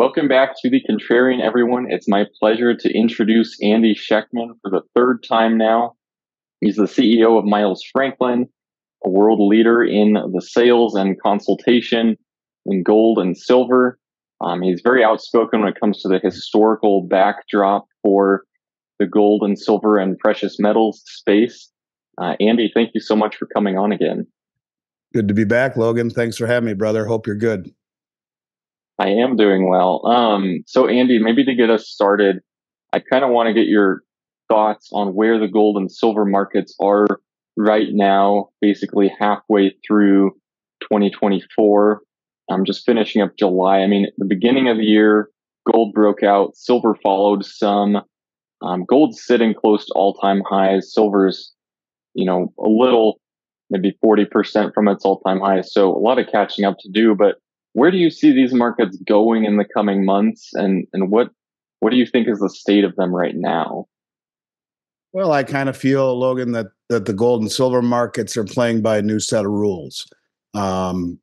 Welcome back to The Contrarian, everyone. It's my pleasure to introduce Andy Schectman for the third time now. He's the CEO of Miles Franklin, a world leader in the sales and consultation in gold and silver. He's very outspoken when it comes to the historical backdrop for the gold and silver and precious metals space. Andy, thank you so much for coming on again. Good to be back, Logan. Thanks for having me, brother. Hope you're good. I am doing well. So Andy, maybe to get us started, I kind of want to get your thoughts on where the gold and silver markets are right now, basically halfway through 2024. I'm just finishing up July. I mean, at the beginning of the year, gold broke out, silver followed some. Gold's sitting close to all-time highs. Silver's, you know, a little, maybe 40% from its all-time highs. So a lot of catching up to do. But where do you see these markets going in the coming months, and what do you think is the state of them right now? Well, I kind of feel, Logan, that the gold and silver markets are playing by a new set of rules. Kind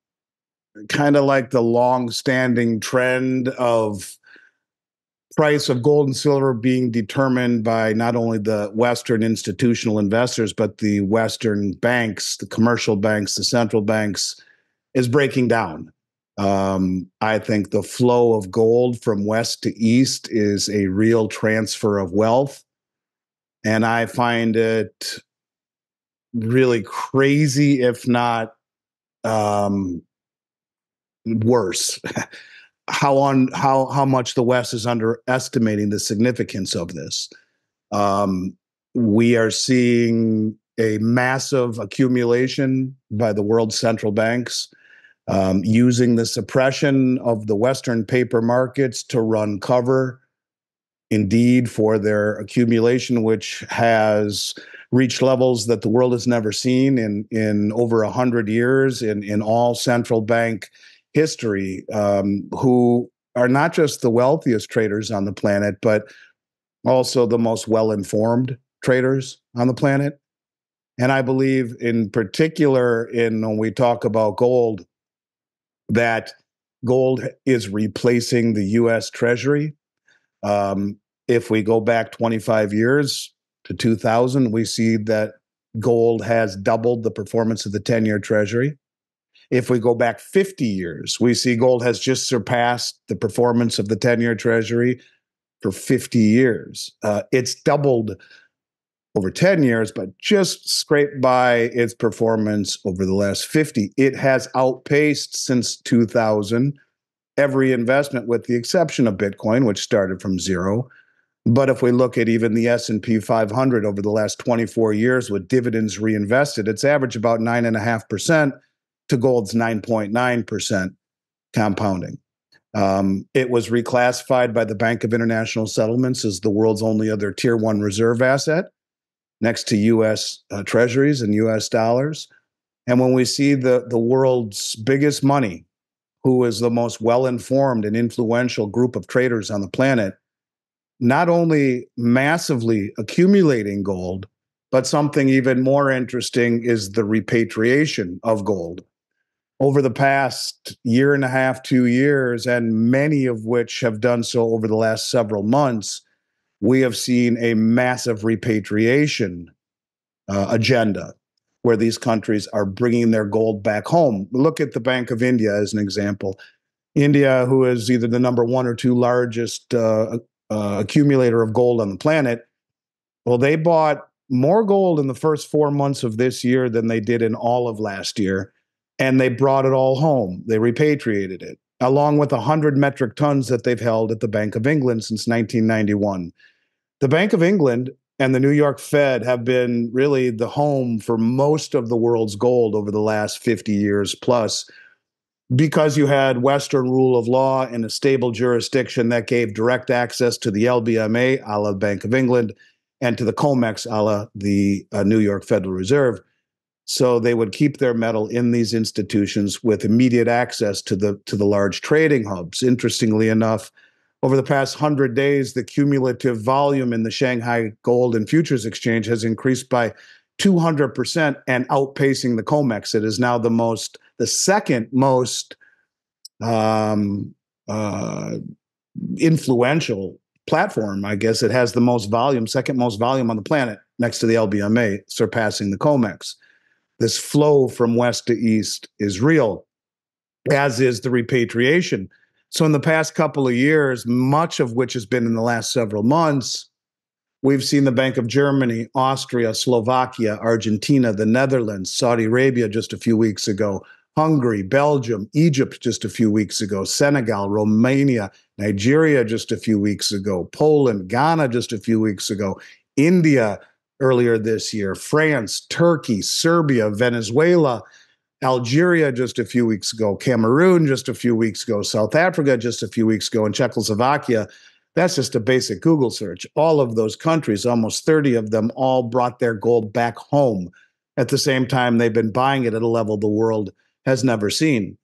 of like the long-standing trend of price of gold and silver being determined by not only the Western institutional investors, but the Western banks, the commercial banks, the central banks, is breaking down. I think the flow of gold from west to east is a real transfer of wealth. And I find it really crazy, if not worse, how much the West is underestimating the significance of this. We are seeing a massive accumulation by the world's central banks, using the suppression of the Western paper markets to run cover, indeed, for their accumulation, which has reached levels that the world has never seen in over 100 years in all central bank history, who are not just the wealthiest traders on the planet, but also the most well-informed traders on the planet. And I believe in particular, when we talk about gold, that gold is replacing the U.S. Treasury. If we go back 25 years to 2000, we see that gold has doubled the performance of the 10-year Treasury. If we go back 50 years, we see gold has just surpassed the performance of the 10-year Treasury for 50 years. It's doubled over 10 years, but just scraped by its performance over the last 50. It has outpaced since 2000 every investment, with the exception of Bitcoin, which started from zero. But if we look at even the S&P 500 over the last 24 years with dividends reinvested, it's averaged about 9.5% to gold's 9.9% compounding. It was reclassified by the Bank of International Settlements as the world's only other Tier 1 reserve asset, next to U.S. treasuries and U.S. dollars. And when we see the world's biggest money, who is the most well-informed and influential group of traders on the planet, not only massively accumulating gold, but something even more interesting is the repatriation of gold. Over the past year and a half, 2 years, and many of which have done so over the last several months, we have seen a massive repatriation agenda where these countries are bringing their gold back home. Look at the Bank of India as an example. India, who is either the #1 or #2 largest accumulator of gold on the planet, well, they bought more gold in the first 4 months of this year than they did in all of last year, and they brought it all home. They repatriated it, along with 100 metric tons that they've held at the Bank of England since 1991. The Bank of England and the New York Fed have been really the home for most of the world's gold over the last 50 years plus, because you had Western rule of law and a stable jurisdiction that gave direct access to the LBMA, a la Bank of England, and to the COMEX, a la the New York Federal Reserve. So they would keep their metal in these institutions with immediate access to the large trading hubs. Interestingly enough, over the past 100 days, the cumulative volume in the Shanghai Gold and Futures Exchange has increased by 200% and outpacing the COMEX. It is now the second most influential platform. I guess it has the most volume, second most volume on the planet next to the LBMA, surpassing the COMEX. This flow from west to east is real, as is the repatriation. So in the past couple of years, much of which has been in the last several months, we've seen the Bank of Germany, Austria, Slovakia, Argentina, the Netherlands, Saudi Arabia just a few weeks ago, Hungary, Belgium, Egypt just a few weeks ago, Senegal, Romania, Nigeria just a few weeks ago, Poland, Ghana just a few weeks ago, India earlier this year, France, Turkey, Serbia, Venezuela, Algeria just a few weeks ago, Cameroon just a few weeks ago, South Africa just a few weeks ago, and Czechoslovakia. That's just a basic Google search. All of those countries, almost 30 of them, all brought their gold back home. At the same time, they've been buying it at a level the world has never seen.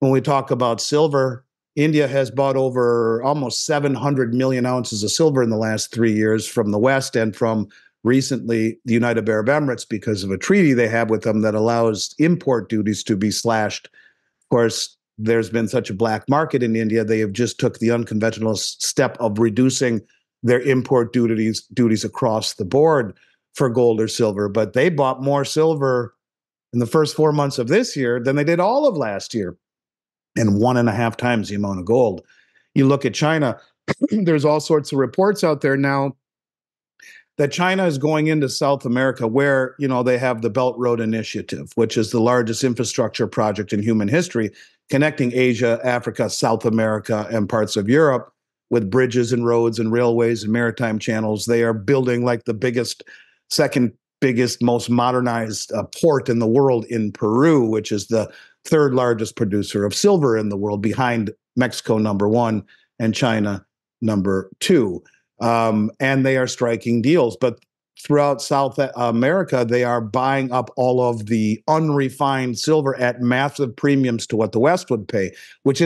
When we talk about silver, India has bought over almost 700 million ounces of silver in the last 3 years from the West and from recently the United Arab Emirates, because of a treaty they have with them that allows import duties to be slashed. Of course, there's been such a black market in India, they have just took the unconventional step of reducing their import duties across the board for gold or silver. But they bought more silver in the first 4 months of this year than they did all of last year, and 1.5 times the amount of gold. You look at China, there's all sorts of reports out there now that China is going into South America where, you know, they have the Belt Road Initiative, which is the largest infrastructure project in human history, connecting Asia, Africa, South America, and parts of Europe with bridges and roads and railways and maritime channels. They are building like the biggest, second biggest, most modernized port in the world in Peru, which is the third largest producer of silver in the world, behind Mexico, #1, and China, #2. And they are striking deals. But throughout South America, they are buying up all of the unrefined silver at massive premiums to what the West would pay, which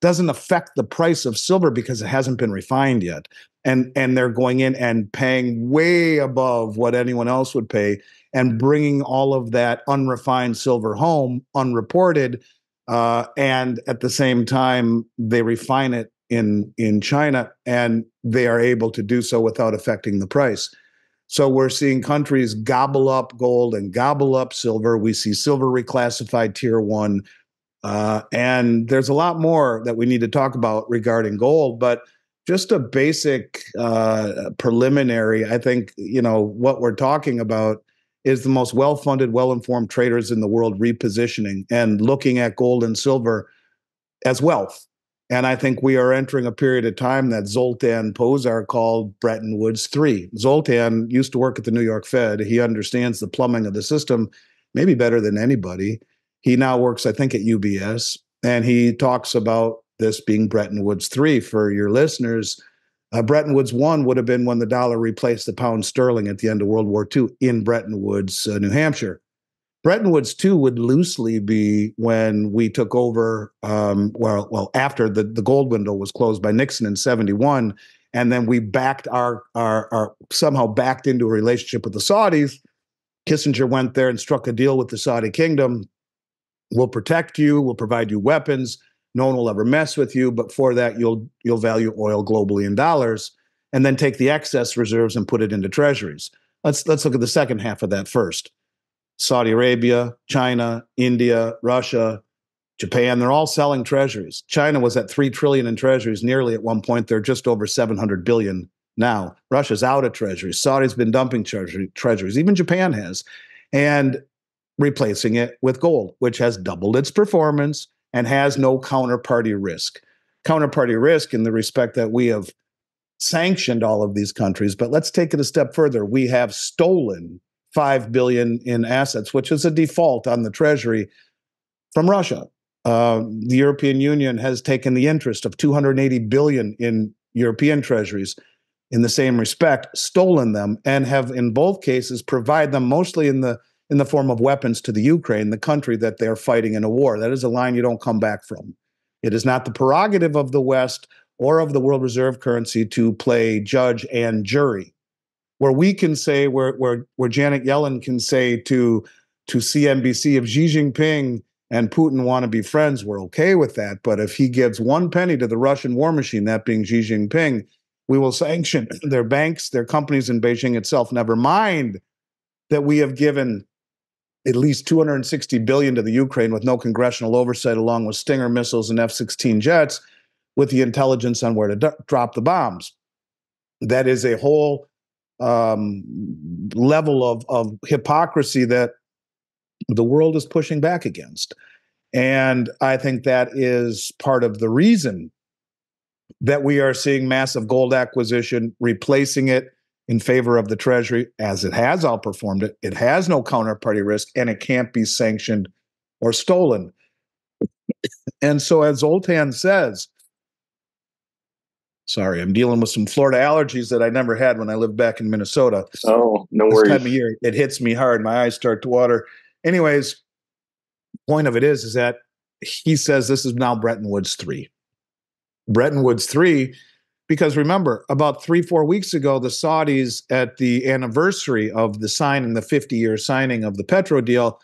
doesn't affect the price of silver because it hasn't been refined yet. And they're going in and paying way above what anyone else would pay and bringing all of that unrefined silver home, unreported. And at the same time, they refine it in China, and they are able to do so without affecting the price. So we're seeing countries gobble up gold and gobble up silver. We see silver reclassified Tier 1. And there's a lot more that we need to talk about regarding gold, but just a basic preliminary, I think, you know, what we're talking about is the most well-funded, well-informed traders in the world repositioning and looking at gold and silver as wealth. And I think we are entering a period of time that Zoltan Pozar called Bretton Woods 3. Zoltan used to work at the New York Fed. He understands the plumbing of the system maybe better than anybody. He now works, I think, at UBS, and he talks about this being Bretton Woods 3 for your listeners. Bretton Woods 1 would have been when the dollar replaced the pound sterling at the end of World War II in Bretton Woods, New Hampshire. Bretton Woods 2 would loosely be when we took over, after the gold window was closed by Nixon in 71, and then we backed somehow backed into a relationship with the Saudis. Kissinger went there and struck a deal with the Saudi kingdom. We'll protect you, we'll provide you weapons, no one will ever mess with you, but for that you'll value oil globally in dollars, and then take the excess reserves and put it into treasuries. Let's look at the second half of that first. Saudi Arabia, China, India, Russia, Japan, they're all selling treasuries. China was at $3 trillion in treasuries nearly at one point. They're just over $700 billion now. Russia's out of treasuries. Saudi's been dumping treasuries. Even Japan has. And replacing it with gold, which has doubled its performance and has no counterparty risk. Counterparty risk in the respect that we have sanctioned all of these countries. But let's take it a step further. We have stolen $5 billion in assets, which is a default on the treasury from Russia. The European Union has taken the interest of $280 billion in European treasuries in the same respect, stolen them, and have in both cases provide them mostly in the form of weapons to the Ukraine, the country that they're fighting in a war. That is a line you don't come back from. It is not the prerogative of the West or of the world reserve currency to play judge and jury. Where we can say, where Janet Yellen can say to CNBC, if Xi Jinping and Putin want to be friends, we're okay with that. But if he gives one penny to the Russian war machine, that being Xi Jinping, we will sanction their banks, their companies in Beijing itself. Never mind that we have given at least $260 billion to the Ukraine with no congressional oversight, along with Stinger missiles and F-16 jets, with the intelligence on where to drop the bombs. That is a whole level of hypocrisy that the world is pushing back against. And I think that is part of the reason that we are seeing massive gold acquisition, replacing it in favor of the Treasury, as it has outperformed it. It has no counterparty risk, and it can't be sanctioned or stolen. And so, as Zoltan says, sorry, I'm dealing with some Florida allergies that I never had when I lived back in Minnesota. Oh, no worries. This time of year, it hits me hard. My eyes start to water. Anyways, the point of it is that he says this is now Bretton Woods 3. Bretton Woods 3, because remember, about 3-4 weeks ago, the Saudis, at the anniversary of the signing, the 50-year signing of the Petro deal,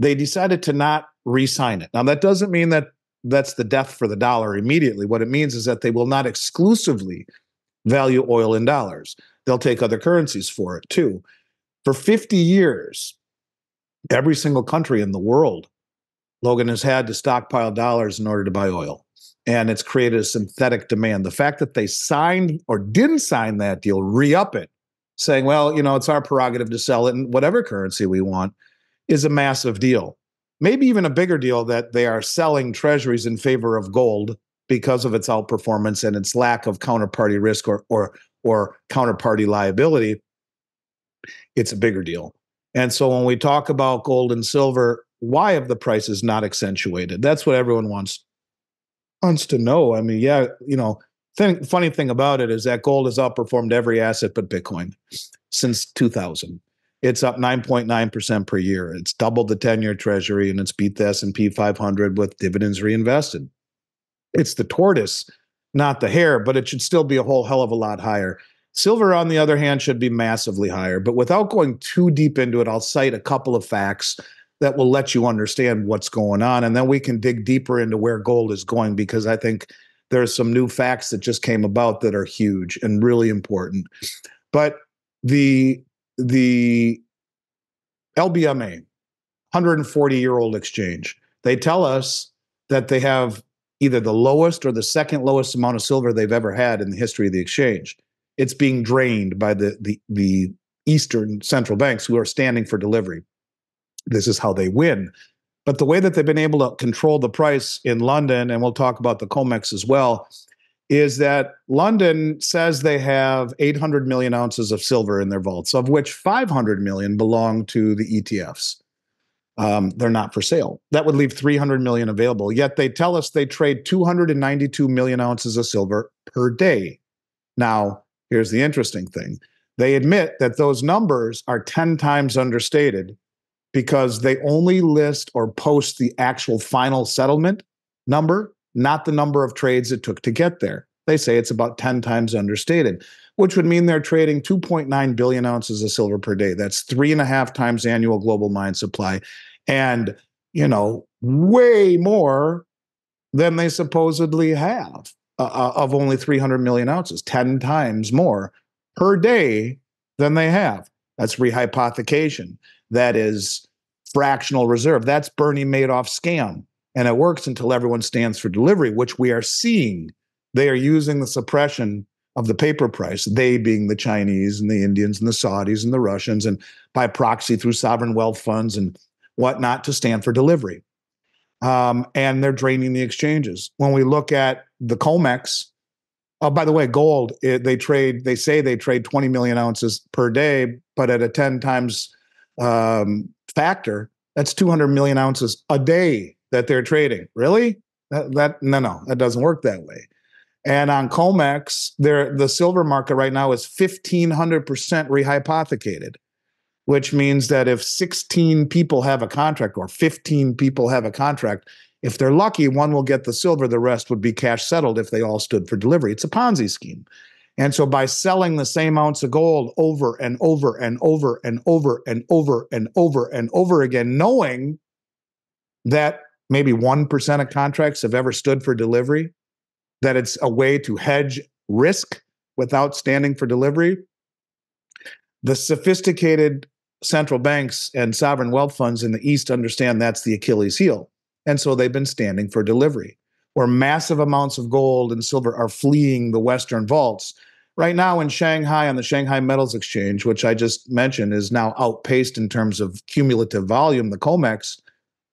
they decided to not re-sign it. Now, that doesn't mean that that's the death for the dollar immediately. What it means is that they will not exclusively value oil in dollars. They'll take other currencies for it too. For 50 years, every single country in the world, Logan, has had to stockpile dollars in order to buy oil. And it's created a synthetic demand. The fact that they signed or didn't sign that deal, re-up it, saying, well, you know, it's our prerogative to sell it in whatever currency we want, is a massive deal. Maybe even a bigger deal that they are selling treasuries in favor of gold because of its outperformance and its lack of counterparty risk or counterparty liability. It's a bigger deal. And so when we talk about gold and silver, why have the prices not accentuated? That's what everyone wants to know. I mean, yeah, you know, funny thing about it is that gold has outperformed every asset but Bitcoin since 2000. It's up 9.9% per year. It's doubled the 10-year treasury, and it's beat the S&P 500 with dividends reinvested. It's the tortoise, not the hare, but it should still be a whole hell of a lot higher. Silver, on the other hand, should be massively higher. But without going too deep into it, I'll cite a couple of facts that will let you understand what's going on, and then we can dig deeper into where gold is going, because I think there are some new facts that just came about that are huge and really important. But the LBMA, 140-year-old exchange, they tell us that they have either the lowest or the second lowest amount of silver they've ever had in the history of the exchange. It's being drained by the Eastern central banks who are standing for delivery. This is how they win. But the way that they've been able to control the price in London, and we'll talk about the COMEX as well, is that London says they have 800 million ounces of silver in their vaults, of which 500 million belong to the ETFs. They're not for sale. That would leave 300 million available. Yet they tell us they trade 292 million ounces of silver per day. Now, here's the interesting thing. They admit that those numbers are 10 times understated because they only list or post the actual final settlement number, not the number of trades it took to get there. They say it's about 10 times understated, which would mean they're trading 2.9 billion ounces of silver per day. That's 3.5 times annual global mine supply. And, you know, way more than they supposedly have of only 300 million ounces, 10 times more per day than they have. That's rehypothecation. That is fractional reserve. That's Bernie Madoff's scam. And it works until everyone stands for delivery, which we are seeing. They are using the suppression of the paper price, they being the Chinese and the Indians and the Saudis and the Russians, and by proxy through sovereign wealth funds and whatnot, to stand for delivery. And they're draining the exchanges. When we look at the COMEX, oh, by the way, gold, they say they trade 20 million ounces per day, but at a 10 times factor, that's 200 million ounces a day that they're trading. Really? No, that doesn't work that way. And on COMEX, the silver market right now is 1,500% rehypothecated, which means that if 16 people have a contract or 15 people have a contract, if they're lucky, one will get the silver, the rest would be cash settled if they all stood for delivery. It's a Ponzi scheme. And so by selling the same ounce of gold over and over and over and over and over and over and over again, knowing that maybe 1% of contracts have ever stood for delivery, that it's a way to hedge risk without standing for delivery. The sophisticated central banks and sovereign wealth funds in the East understand that's the Achilles heel. And so they've been standing for delivery, where massive amounts of gold and silver are fleeing the Western vaults. Right now in Shanghai, on the Shanghai Metals Exchange, which I just mentioned is now outpaced in terms of cumulative volume, the COMEX,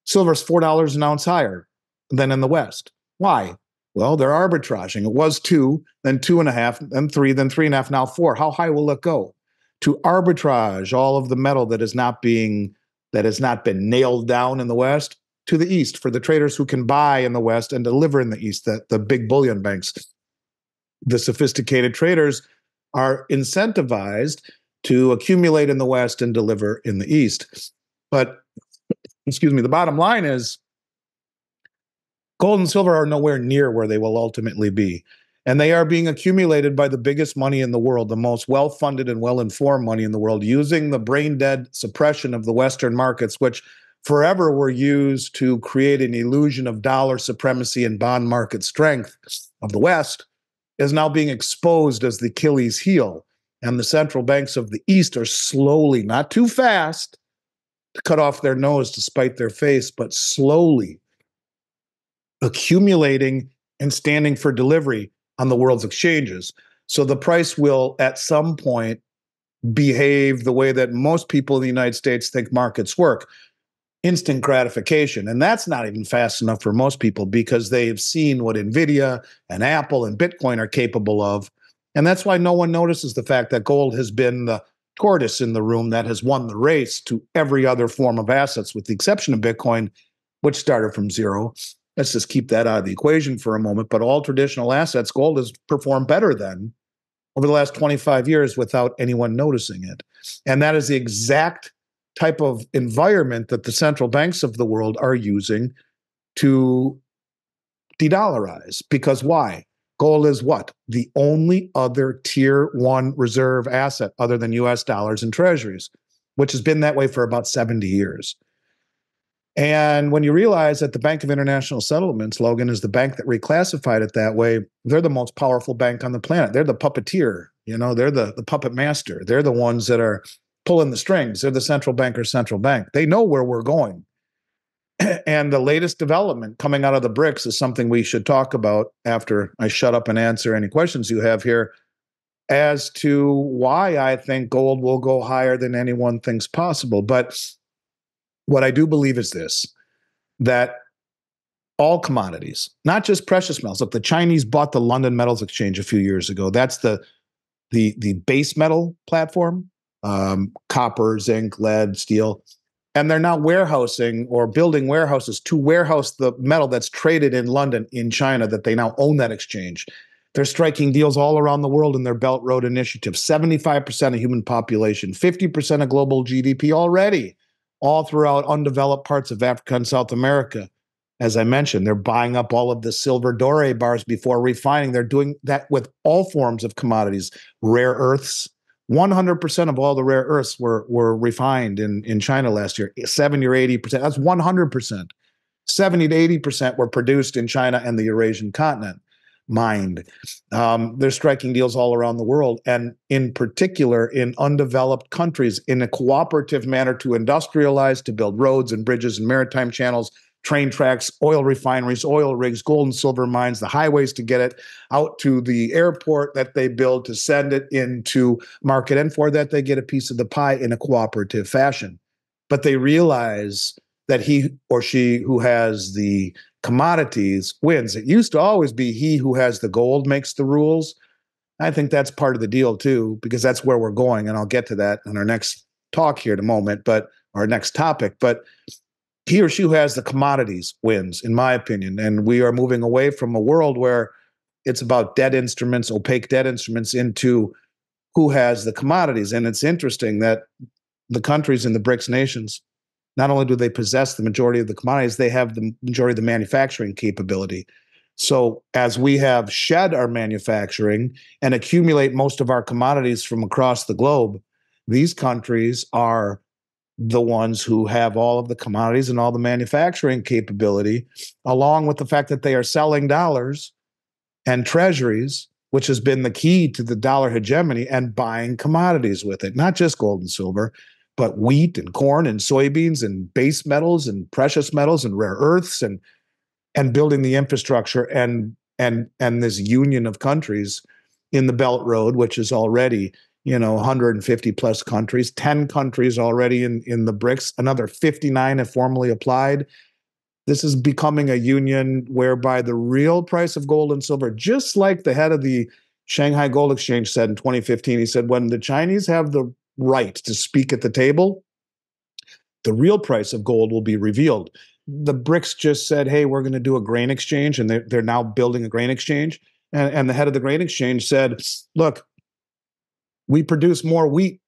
silver's $4 an ounce higher than in the West. Why? Well, they're arbitraging. It was 2, then 2.5, then 3, then 3.5, now 4. How high will it go? To arbitrage all of the metal that has not been nailed down in the West to the East for the traders who can buy in the West and deliver in the East, the big bullion banks. The sophisticated traders are incentivized to accumulate in the West and deliver in the East. But, excuse me, the bottom line is gold and silver are nowhere near where they will ultimately be. And they are being accumulated by the biggest money in the world, the most well-funded and well-informed money in the world, using the brain-dead suppression of the Western markets, which forever were used to create an illusion of dollar supremacy and bond market strength of the West, is now being exposed as the Achilles heel. And the central banks of the East are slowly, not too fast, to cut off their nose to spite their face, but slowly accumulating and standing for delivery on the world's exchanges. So the price will, at some point, behave the way that most people in the United States think markets work, instant gratification. And that's not even fast enough for most people because they've seen what NVIDIA and Apple and Bitcoin are capable of. And that's why no one notices the fact that gold has been the tortoise in the room that has won the race to every other form of assets, with the exception of Bitcoin, which started from zero. Let's just keep that out of the equation for a moment. But all traditional assets, gold has performed better than over the last 25 years without anyone noticing it. And that is the exact type of environment that the central banks of the world are using to de-dollarize. Because why? Gold is what? The only other tier one reserve asset other than US dollars and treasuries, which has been that way for about 70 years. And when you realize that the Bank of International Settlements, Logan, is the bank that reclassified it that way, they're the most powerful bank on the planet. They're the puppeteer, you know, they're the puppet master. They're the ones that are pulling the strings. They're the central banker's central bank. They know where we're going. And the latest development coming out of the BRICS is something we should talk about after I shut up and answer any questions you have here as to why I think gold will go higher than anyone thinks possible. But what I do believe is this, that all commodities, not just precious metals, if the Chinese bought the London Metals Exchange a few years ago, that's the base metal platform, copper, zinc, lead, steel, and they're now warehousing or building warehouses to warehouse the metal that's traded in London, in China, that they now own that exchange. They're striking deals all around the world in their Belt Road Initiative, 75% of human population, 50% of global GDP already, all throughout undeveloped parts of Africa and South America. As I mentioned, they're buying up all of the silver doré bars before refining. They're doing that with all forms of commodities, rare earths. 100% of all the rare earths were refined in China last year, 70 or 80%. That's 100%. 70 to 80% were produced in China and the Eurasian continent, mined. They're striking deals all around the world, and in particular in undeveloped countries in a cooperative manner to industrialize, to build roads and bridges and maritime channels, train tracks, oil refineries, oil rigs, gold and silver mines, the highways to get it out to the airport that they build to send it into market. And for that, they get a piece of the pie in a cooperative fashion. But they realize that he or she who has the commodities wins. It used to always be he who has the gold makes the rules. I think that's part of the deal too, because that's where we're going. And I'll get to that in our next talk here in a moment, but our next topic. But he or she who has the commodities wins, in my opinion. And we are moving away from a world where it's about debt instruments, opaque debt instruments, into who has the commodities. And it's interesting that the countries in the BRICS nations, not only do they possess the majority of the commodities, they have the majority of the manufacturing capability. So as we have shed our manufacturing and accumulate most of our commodities from across the globe, these countries are the ones who have all of the commodities and all the manufacturing capability, along with the fact that they are selling dollars and treasuries, which has been the key to the dollar hegemony, and buying commodities with it, not just gold and silver, but wheat and corn and soybeans and base metals and precious metals and rare earths, and building the infrastructure and this union of countries in the Belt Road, which is already, 150 plus countries, 10 countries already in the BRICS, another 59 have formally applied. This is becoming a union whereby the real price of gold and silver, just like the head of the Shanghai Gold Exchange said in 2015, he said, when the Chinese have the right to speak at the table, the real price of gold will be revealed. The BRICS just said, hey, we're going to do a grain exchange, and they're now building a grain exchange. And the head of the grain exchange said, look, we produce more wheat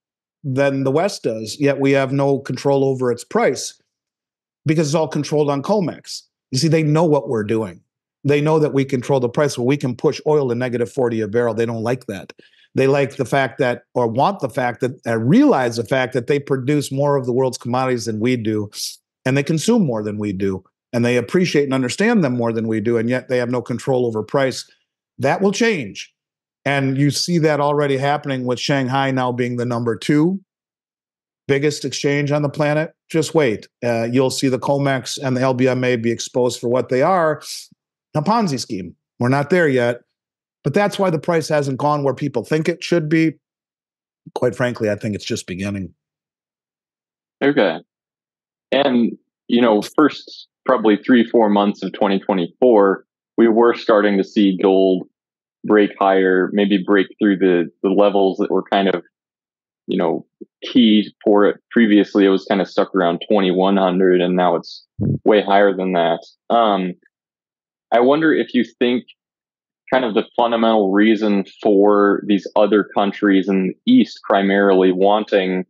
than the West does, yet we have no control over its price, because it's all controlled on COMEX. You see, they know what we're doing. They know that we control the price, but we can push oil to -$40 a barrel. They don't like that. They like the fact that, or want the fact that, realize the fact that they produce more of the world's commodities than we do, and they consume more than we do, and they appreciate and understand them more than we do, and yet they have no control over price. That will change. And you see that already happening with Shanghai now being the number 2 biggest exchange on the planet. Just wait. You'll see the COMEX and the LBMA be exposed for what they are, a Ponzi scheme. We're not there yet, but that's why the price hasn't gone where people think it should be. Quite frankly, I think it's just beginning. Okay. And, first probably 3-4 months of 2024, we were starting to see gold break higher, maybe break through the levels that were kind of, key for it. Previously, it was kind of stuck around 2,100, and now it's way higher than that. I wonder if you think kind of the fundamental reason for these other countries in the East primarily wanting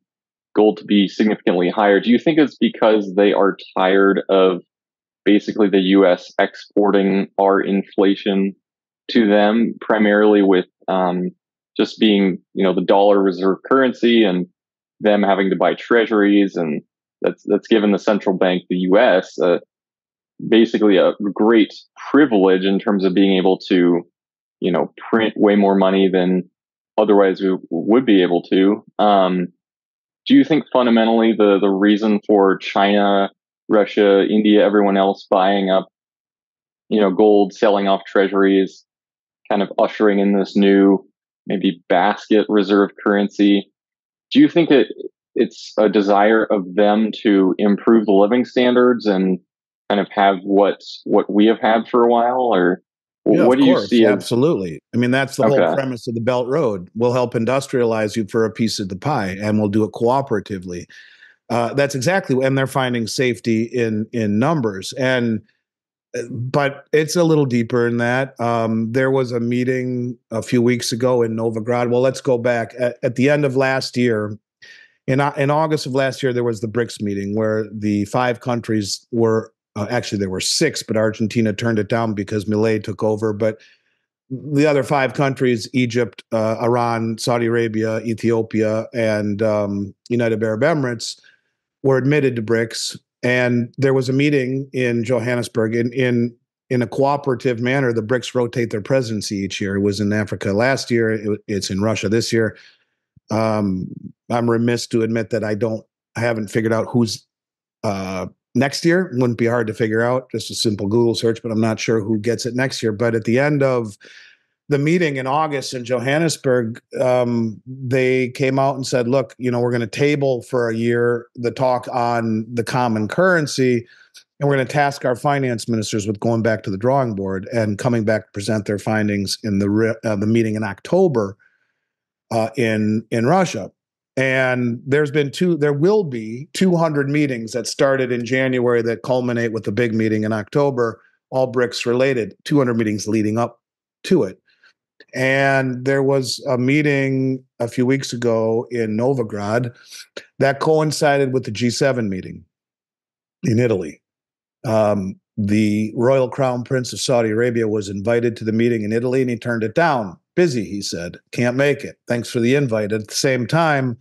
gold to be significantly higher, do you think it's because they are tired of basically the U.S. exporting our inflation to them, primarily with just being, the dollar reserve currency, and them having to buy treasuries, and that's given the central bank, the U.S., basically a great privilege in terms of being able to, print way more money than otherwise we would be able to. Do you think fundamentally the reason for China, Russia, India, everyone else buying up, gold, selling off treasuries, kind of ushering in this new maybe basket reserve currency, do you think that it's a desire of them to improve the living standards and kind of have what we have had for a while? Or what do you see? Absolutely. I mean, that's the whole premise of the Belt Road. We'll help industrialize you for a piece of the pie, and we'll do it cooperatively. That's exactly, and they're finding safety in numbers. But it's a little deeper than that. There was a meeting a few weeks ago in Novograd. Well, let's go back. At the end of last year, in August of last year, there was the BRICS meeting where the 5 countries were, actually there were 6, but Argentina turned it down because Milei took over. But the other 5 countries, Egypt, Iran, Saudi Arabia, Ethiopia, and United Arab Emirates, were admitted to BRICS. And there was a meeting in Johannesburg in a cooperative manner. The BRICS rotate their presidency each year. It was in Africa last year. It's in Russia this year. I'm remiss to admit that I haven't figured out who's next year. It wouldn't be hard to figure out, just a simple Google search, but I'm not sure who gets it next year. But at the end of the meeting in August in Johannesburg, they came out and said, look, we're going to table for a year the talk on the common currency, and we're going to task our finance ministers with going back to the drawing board and coming back to present their findings in the meeting in October in Russia. And there will be 200 meetings that started in January that culminate with the big meeting in October, all BRICS related, 200 meetings leading up to it. And there was a meeting a few weeks ago in Novograd that coincided with the G7 meeting in Italy. The Royal Crown Prince of Saudi Arabia was invited to the meeting in Italy, and he turned it down. Busy, he said, can't make it. Thanks for the invite. At the same time,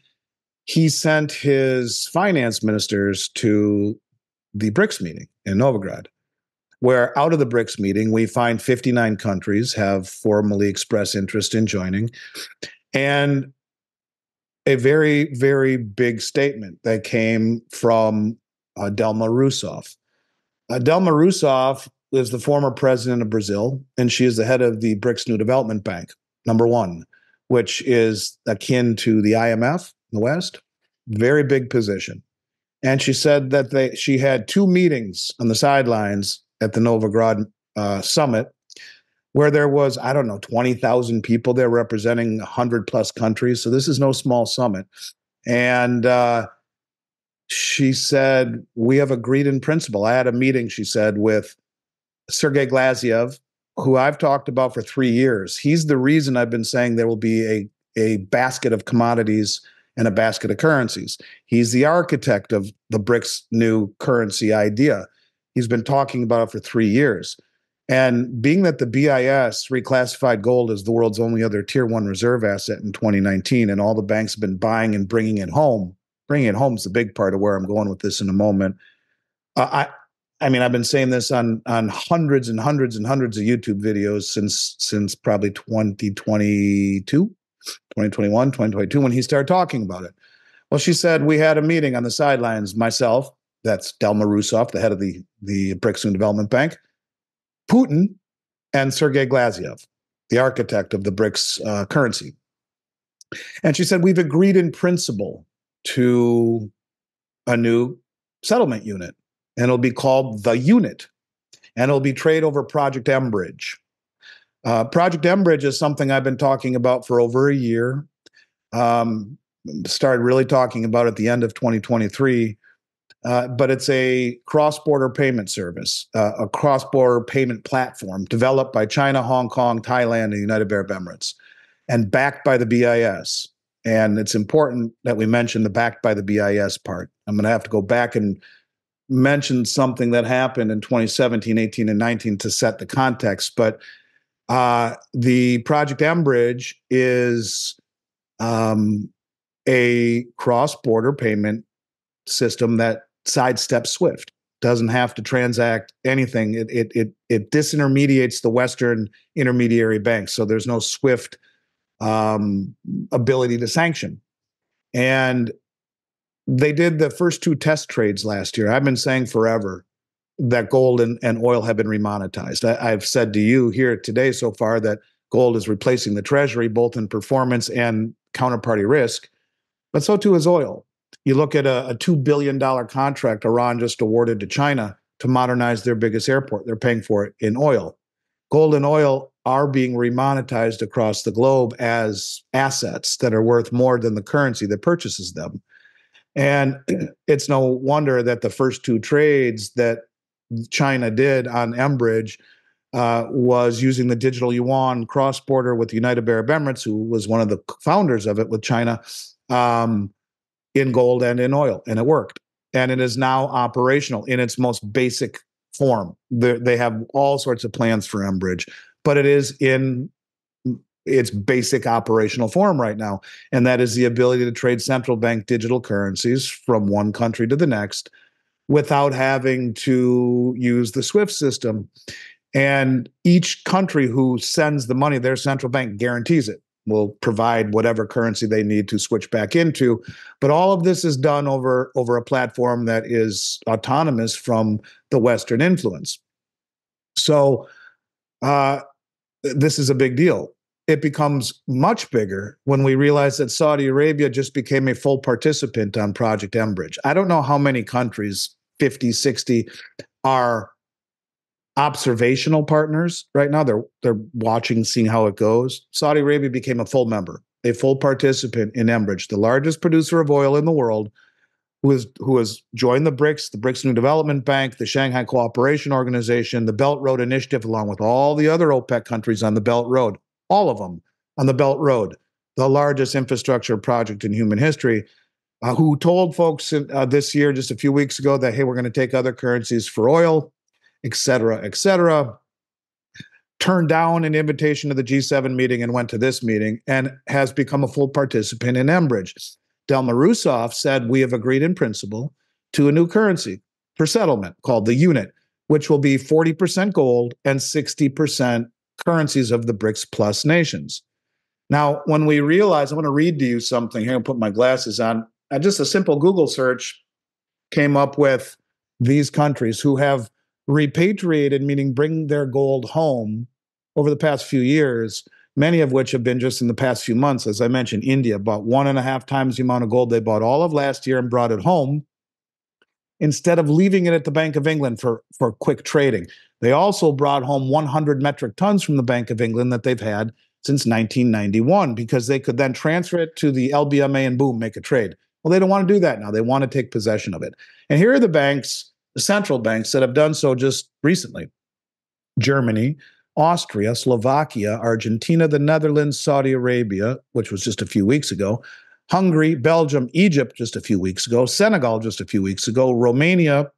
he sent his finance ministers to the BRICS meeting in Novograd, where out of the BRICS meeting, we find 59 countries have formally expressed interest in joining. And a very, very big statement that came from Dilma Rousseff. Dilma Rousseff is the former president of Brazil, and she is the head of the BRICS New Development Bank, number one, which is akin to the IMF in the West. Very big position. And she said that she had two meetings on the sidelines at the Novograd summit, where there was, 20,000 people there representing 100 plus countries. So this is no small summit. And she said, we have agreed in principle. I had a meeting, she said, with Sergey Glazyev, who I've talked about for 3 years. He's the reason I've been saying there will be a basket of commodities and a basket of currencies. He's the architect of the BRICS new currency idea. He's been talking about it for 3 years. And being that the BIS reclassified gold as the world's only other Tier 1 reserve asset in 2019, and all the banks have been buying and bringing it home. Bringing it home is the big part of where I'm going with this in a moment. I've been saying this on hundreds and hundreds and hundreds of YouTube videos since probably 2022, when he started talking about it. Well, she said, we had a meeting on the sidelines, myself, that's Dilma Rousseff, the head of the BRICS New Development Bank, Putin, and Sergey Glazyev, the architect of the BRICS currency. And she said, we've agreed in principle to a new settlement unit, and it'll be called the unit, and it'll be trade over Project mBridge. Project mBridge is something I've been talking about for over a year. Started really talking about at the end of 2023. But it's a cross-border payment service, a cross-border payment platform developed by China, Hong Kong, Thailand, and the United Arab Emirates, and backed by the BIS. And it's important that we mention the backed by the BIS part. I'm going to have to go back and mention something that happened in 2017, 18, and 19 to set the context. But the Project mBridge is a cross-border payment system that sidesteps SWIFT, doesn't have to transact anything. It disintermediates the Western intermediary banks, so there's no SWIFT ability to sanction. And they did the first two test trades last year. I've been saying forever that gold and oil have been remonetized. I've said to you here today so far that gold is replacing the treasury, both in performance and counterparty risk, but so too is oil. You look at a $2 billion contract Iran just awarded to China to modernize their biggest airport. They're paying for it in oil. Gold and oil are being remonetized across the globe as assets that are worth more than the currency that purchases them. And it's no wonder that the first two trades that China did on mBridge was using the digital yuan cross-border with the United Arab Emirates, who was one of the founders of it with China, in gold and in oil, and it worked. And it is now operational in its most basic form. They have all sorts of plans for mBridge, but it is in its basic operational form right now, and that is the ability to trade central bank digital currencies from one country to the next without having to use the SWIFT system. And each country who sends the money, their central bank guarantees it, will provide whatever currency they need to switch back into. But all of this is done over a platform that is autonomous from the Western influence. So this is a big deal. It becomes much bigger when we realize that Saudi Arabia just became a full participant on Project mBridge. I don't know how many countries, 50, 60, are observational partners right now. They're watching, seeing how it goes. Saudi Arabia became a full member, a full participant in mBridge, the largest producer of oil in the world, who has joined the BRICS New Development Bank, the Shanghai Cooperation Organization, the Belt Road Initiative, along with all the other OPEC countries on the Belt Road, all of them on the Belt Road, the largest infrastructure project in human history, who told folks this year, just a few weeks ago, that, hey, we're going to take other currencies for oil, et cetera, turned down an invitation to the G7 meeting and went to this meeting and has become a full participant in mBridge. Dilma Rousseff said, we have agreed in principle to a new currency for settlement called the unit, which will be 40% gold and 60% currencies of the BRICS plus nations. Now, when we realize, I want to read to you something here, I'll put my glasses on. Just a simple Google search came up with these countries who have repatriated, meaning bring their gold home over the past few years, many of which have been just in the past few months. As I mentioned, India bought 1.5 times the amount of gold they bought all of last year and brought it home instead of leaving it at the Bank of England for quick trading. They also brought home 100 metric tons from the Bank of England that they've had since 1991 because they could then transfer it to the LBMA and boom, make a trade. Well, they don't want to do that now. They want to take possession of it. And here are the banks, the central banks that have done so just recently. Germany, Austria, Slovakia, Argentina, the Netherlands, Saudi Arabia, which was just a few weeks ago, Hungary, Belgium, Egypt just a few weeks ago, Senegal just a few weeks ago, Romania,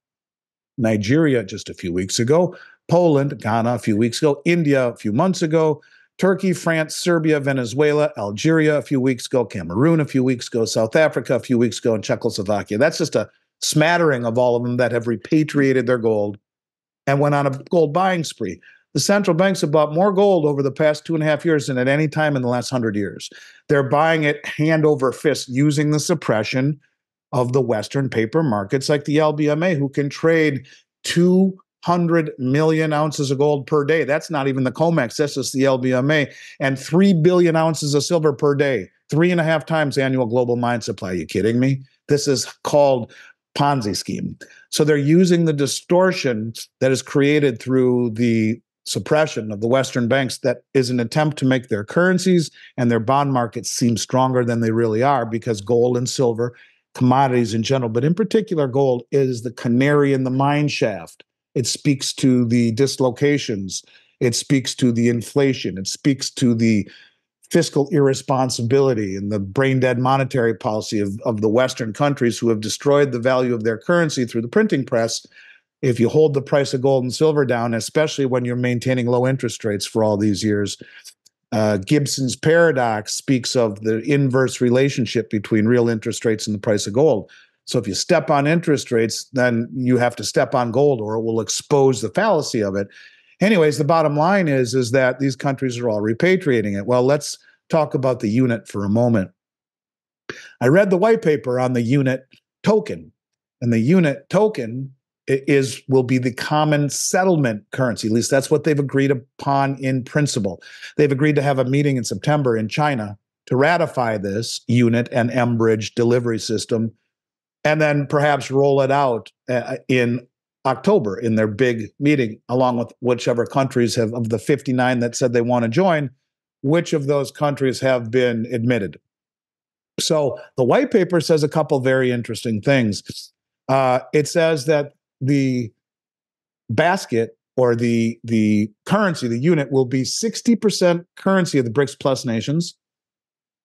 Nigeria just a few weeks ago, Poland, Ghana a few weeks ago, India a few months ago, Turkey, France, Serbia, Venezuela, Algeria a few weeks ago, Cameroon a few weeks ago, South Africa a few weeks ago, and Czechoslovakia. That's just a smattering of all of them that have repatriated their gold and went on a gold buying spree. The central banks have bought more gold over the past 2.5 years than at any time in the last 100 years. They're buying it hand over fist using the suppression of the Western paper markets like the LBMA, who can trade 200 million ounces of gold per day. That's not even the COMEX, that's just the LBMA, and 3 billion ounces of silver per day, 3.5 times annual global mine supply. Are you kidding me? This is called Ponzi scheme. So they're using the distortion that is created through the suppression of the Western banks that is an attempt to make their currencies and their bond markets seem stronger than they really are, because gold and silver, commodities in general, but in particular gold, is the canary in the mine shaft. It speaks to the dislocations. It speaks to the inflation. It speaks to the fiscal irresponsibility and the brain-dead monetary policy of the Western countries who have destroyed the value of their currency through the printing press. If you hold the price of gold and silver down, especially when you're maintaining low interest rates for all these years, Gibson's paradox speaks of the inverse relationship between real interest rates and the price of gold. So if you step on interest rates, then you have to step on gold, or it will expose the fallacy of it. Anyways, the bottom line is that these countries are all repatriating it. Well, let's talk about the unit for a moment. I read the white paper on the unit token, and the unit token will be the common settlement currency. At least that's what they've agreed upon in principle. They've agreed to have a meeting in September in China to ratify this unit and mBridge delivery system, and then perhaps roll it out in October in their big meeting, along with whichever countries have, of the 59 that said they want to join, which of those countries have been admitted. So the white paper says a couple very interesting things. It says that the basket, or the currency, the unit, will be 60% currency of the BRICS plus nations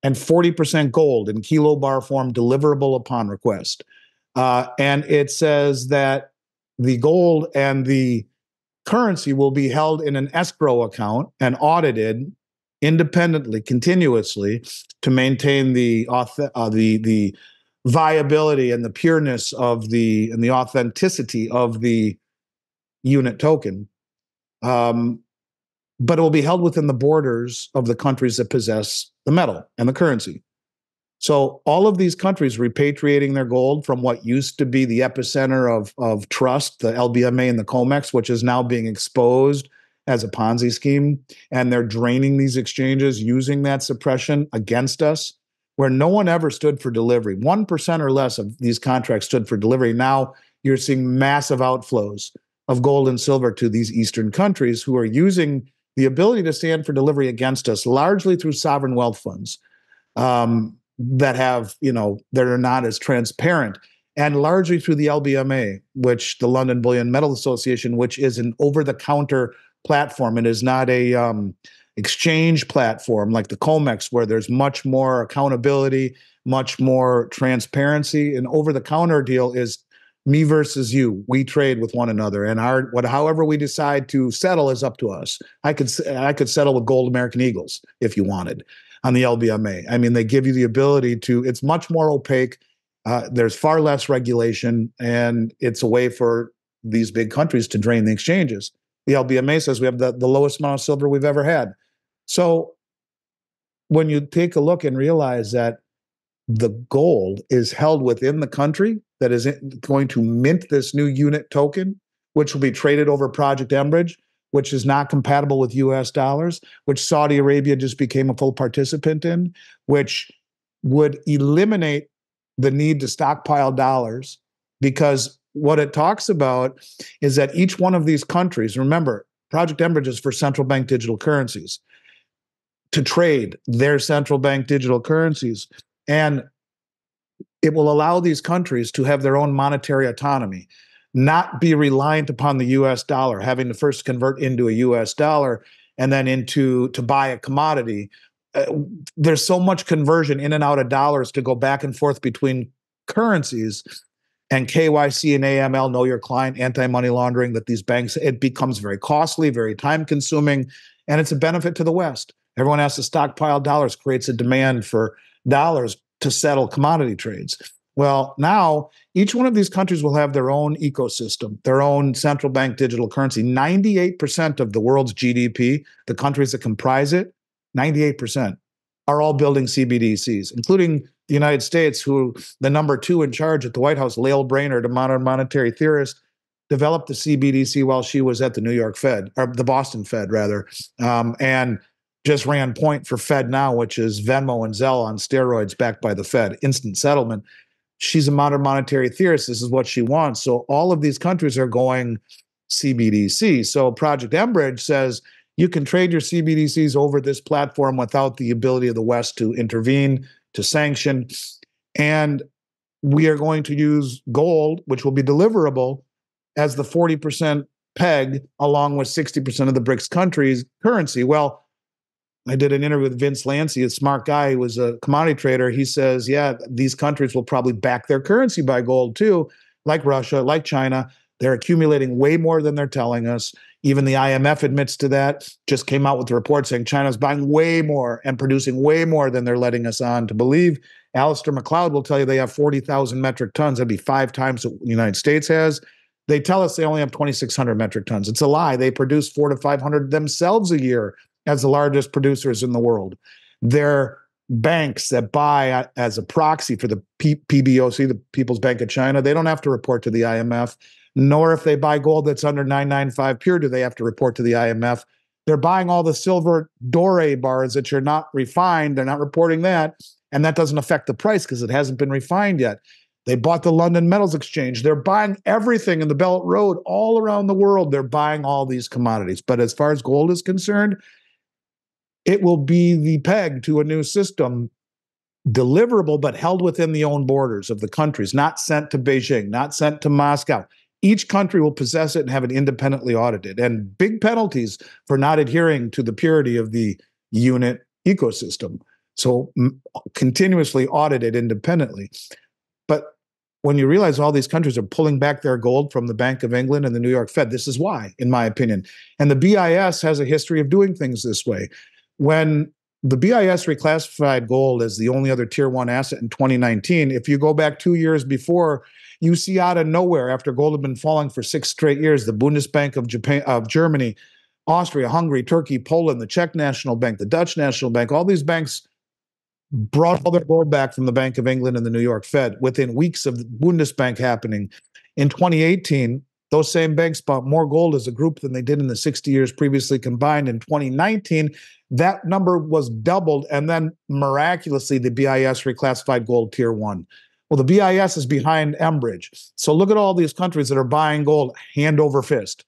and 40% gold in kilo bar form, deliverable upon request. And it says that the gold and the currency will be held in an escrow account and audited independently, continuously, to maintain the viability and the pureness of the authenticity of the unit token, but it will be held within the borders of the countries that possess the metal and the currency. So all of these countries repatriating their gold from what used to be the epicenter of trust, the LBMA and the COMEX, which is now being exposed as a Ponzi scheme, and they're draining these exchanges using that suppression against us, where no one ever stood for delivery. 1% or less of these contracts stood for delivery. Now you're seeing massive outflows of gold and silver to these Eastern countries who are using the ability to stand for delivery against us, largely through sovereign wealth funds that have, that are not as transparent, and largely through the LBMA, which the London Metals Exchange, which is an over-the-counter platform. It is not a exchange platform like the COMEX, where there's much more accountability, much more transparency. An over-the-counter deal is me versus you. We trade with one another, and however we decide to settle is up to us. I could settle with Gold American Eagles if you wanted. on the LBMA. I mean, they give you the ability to, it's much more opaque. There's far less regulation, and it's a way for these big countries to drain the exchanges. The LBMA says we have the lowest amount of silver we've ever had. So when you take a look and realize that the gold is held within the country that is going to mint this new unit token, which will be traded over Project mBridge, which is not compatible with U.S. dollars, which Saudi Arabia just became a full participant in, which would eliminate the need to stockpile dollars, because what it talks about is that each one of these countries, remember, Project mBridge is for central bank digital currencies, to trade their central bank digital currencies. And it will allow these countries to have their own monetary autonomy, not be reliant upon the U.S. dollar, having to first convert into a U.S. dollar and then to buy a commodity. There's so much conversion in and out of dollars to go back and forth between currencies, and KYC and AML, know your client, anti-money laundering that these banks, it becomes very costly, very time-consuming, and it's a benefit to the West. Everyone has to stockpile dollars, creates a demand for dollars to settle commodity trades. Well, now each one of these countries will have their own ecosystem, their own central bank digital currency. 98% of the world's GDP, the countries that comprise it, 98% are all building CBDCs, including the United States, who the number two in charge at the White House, Lael Brainard, a modern monetary theorist, developed the CBDC while she was at the New York Fed, or the Boston Fed, rather, and just ran point for Fed Now, which is Venmo and Zelle on steroids backed by the Fed, instant settlement. She's a modern monetary theorist. This is what she wants. So all of these countries are going CBDC. So Project mBridge says you can trade your CBDCs over this platform without the ability of the West to intervene, to sanction. And we are going to use gold, which will be deliverable, as the 40% peg, along with 60% of the BRICS countries' currency. Well, I did an interview with Vince Lancy, a smart guy who was a commodity trader. He says, yeah, these countries will probably back their currency by gold too, like Russia, like China. They're accumulating way more than they're telling us. Even the IMF admits to that, just came out with a report saying China's buying way more and producing way more than they're letting us on to believe. Alistair McLeod will tell you they have 40,000 metric tons. That'd be 5 times what the United States has. They tell us they only have 2,600 metric tons. It's a lie. They produce 400 to 500 themselves a year, as the largest producers in the world. Their banks that buy as a proxy for the PBOC, the People's Bank of China, they don't have to report to the IMF, nor if they buy gold that's under 995 pure do they have to report to the IMF. They're buying all the silver doré bars that you're not refined. They're not reporting that, and that doesn't affect the price because it hasn't been refined yet. They bought the London Metals Exchange. They're buying everything in the Belt Road all around the world. They're buying all these commodities. But as far as gold is concerned, it will be the peg to a new system, deliverable, but held within the own borders of the countries, not sent to Beijing, not sent to Moscow. Each country will possess it and have it independently audited, and big penalties for not adhering to the purity of the unit ecosystem. So continuously audited independently. But when you realize all these countries are pulling back their gold from the Bank of England and the New York Fed, this is why, in my opinion. And the BIS has a history of doing things this way. When the BIS reclassified gold as the only other Tier 1 asset in 2019, if you go back 2 years before, you see out of nowhere, after gold had been falling for 6 straight years, the Bundesbank of Japan, of Germany, Austria, Hungary, Turkey, Poland, the Czech National Bank, the Dutch National Bank, all these banks brought all their gold back from the Bank of England and the New York Fed within weeks of the Bundesbank happening. In 2018, those same banks bought more gold as a group than they did in the 60 years previously combined. In 2019, that number was doubled, and then miraculously, the BIS reclassified gold Tier 1. Well, the BIS is behind mBridge. So look at all these countries that are buying gold hand over fist.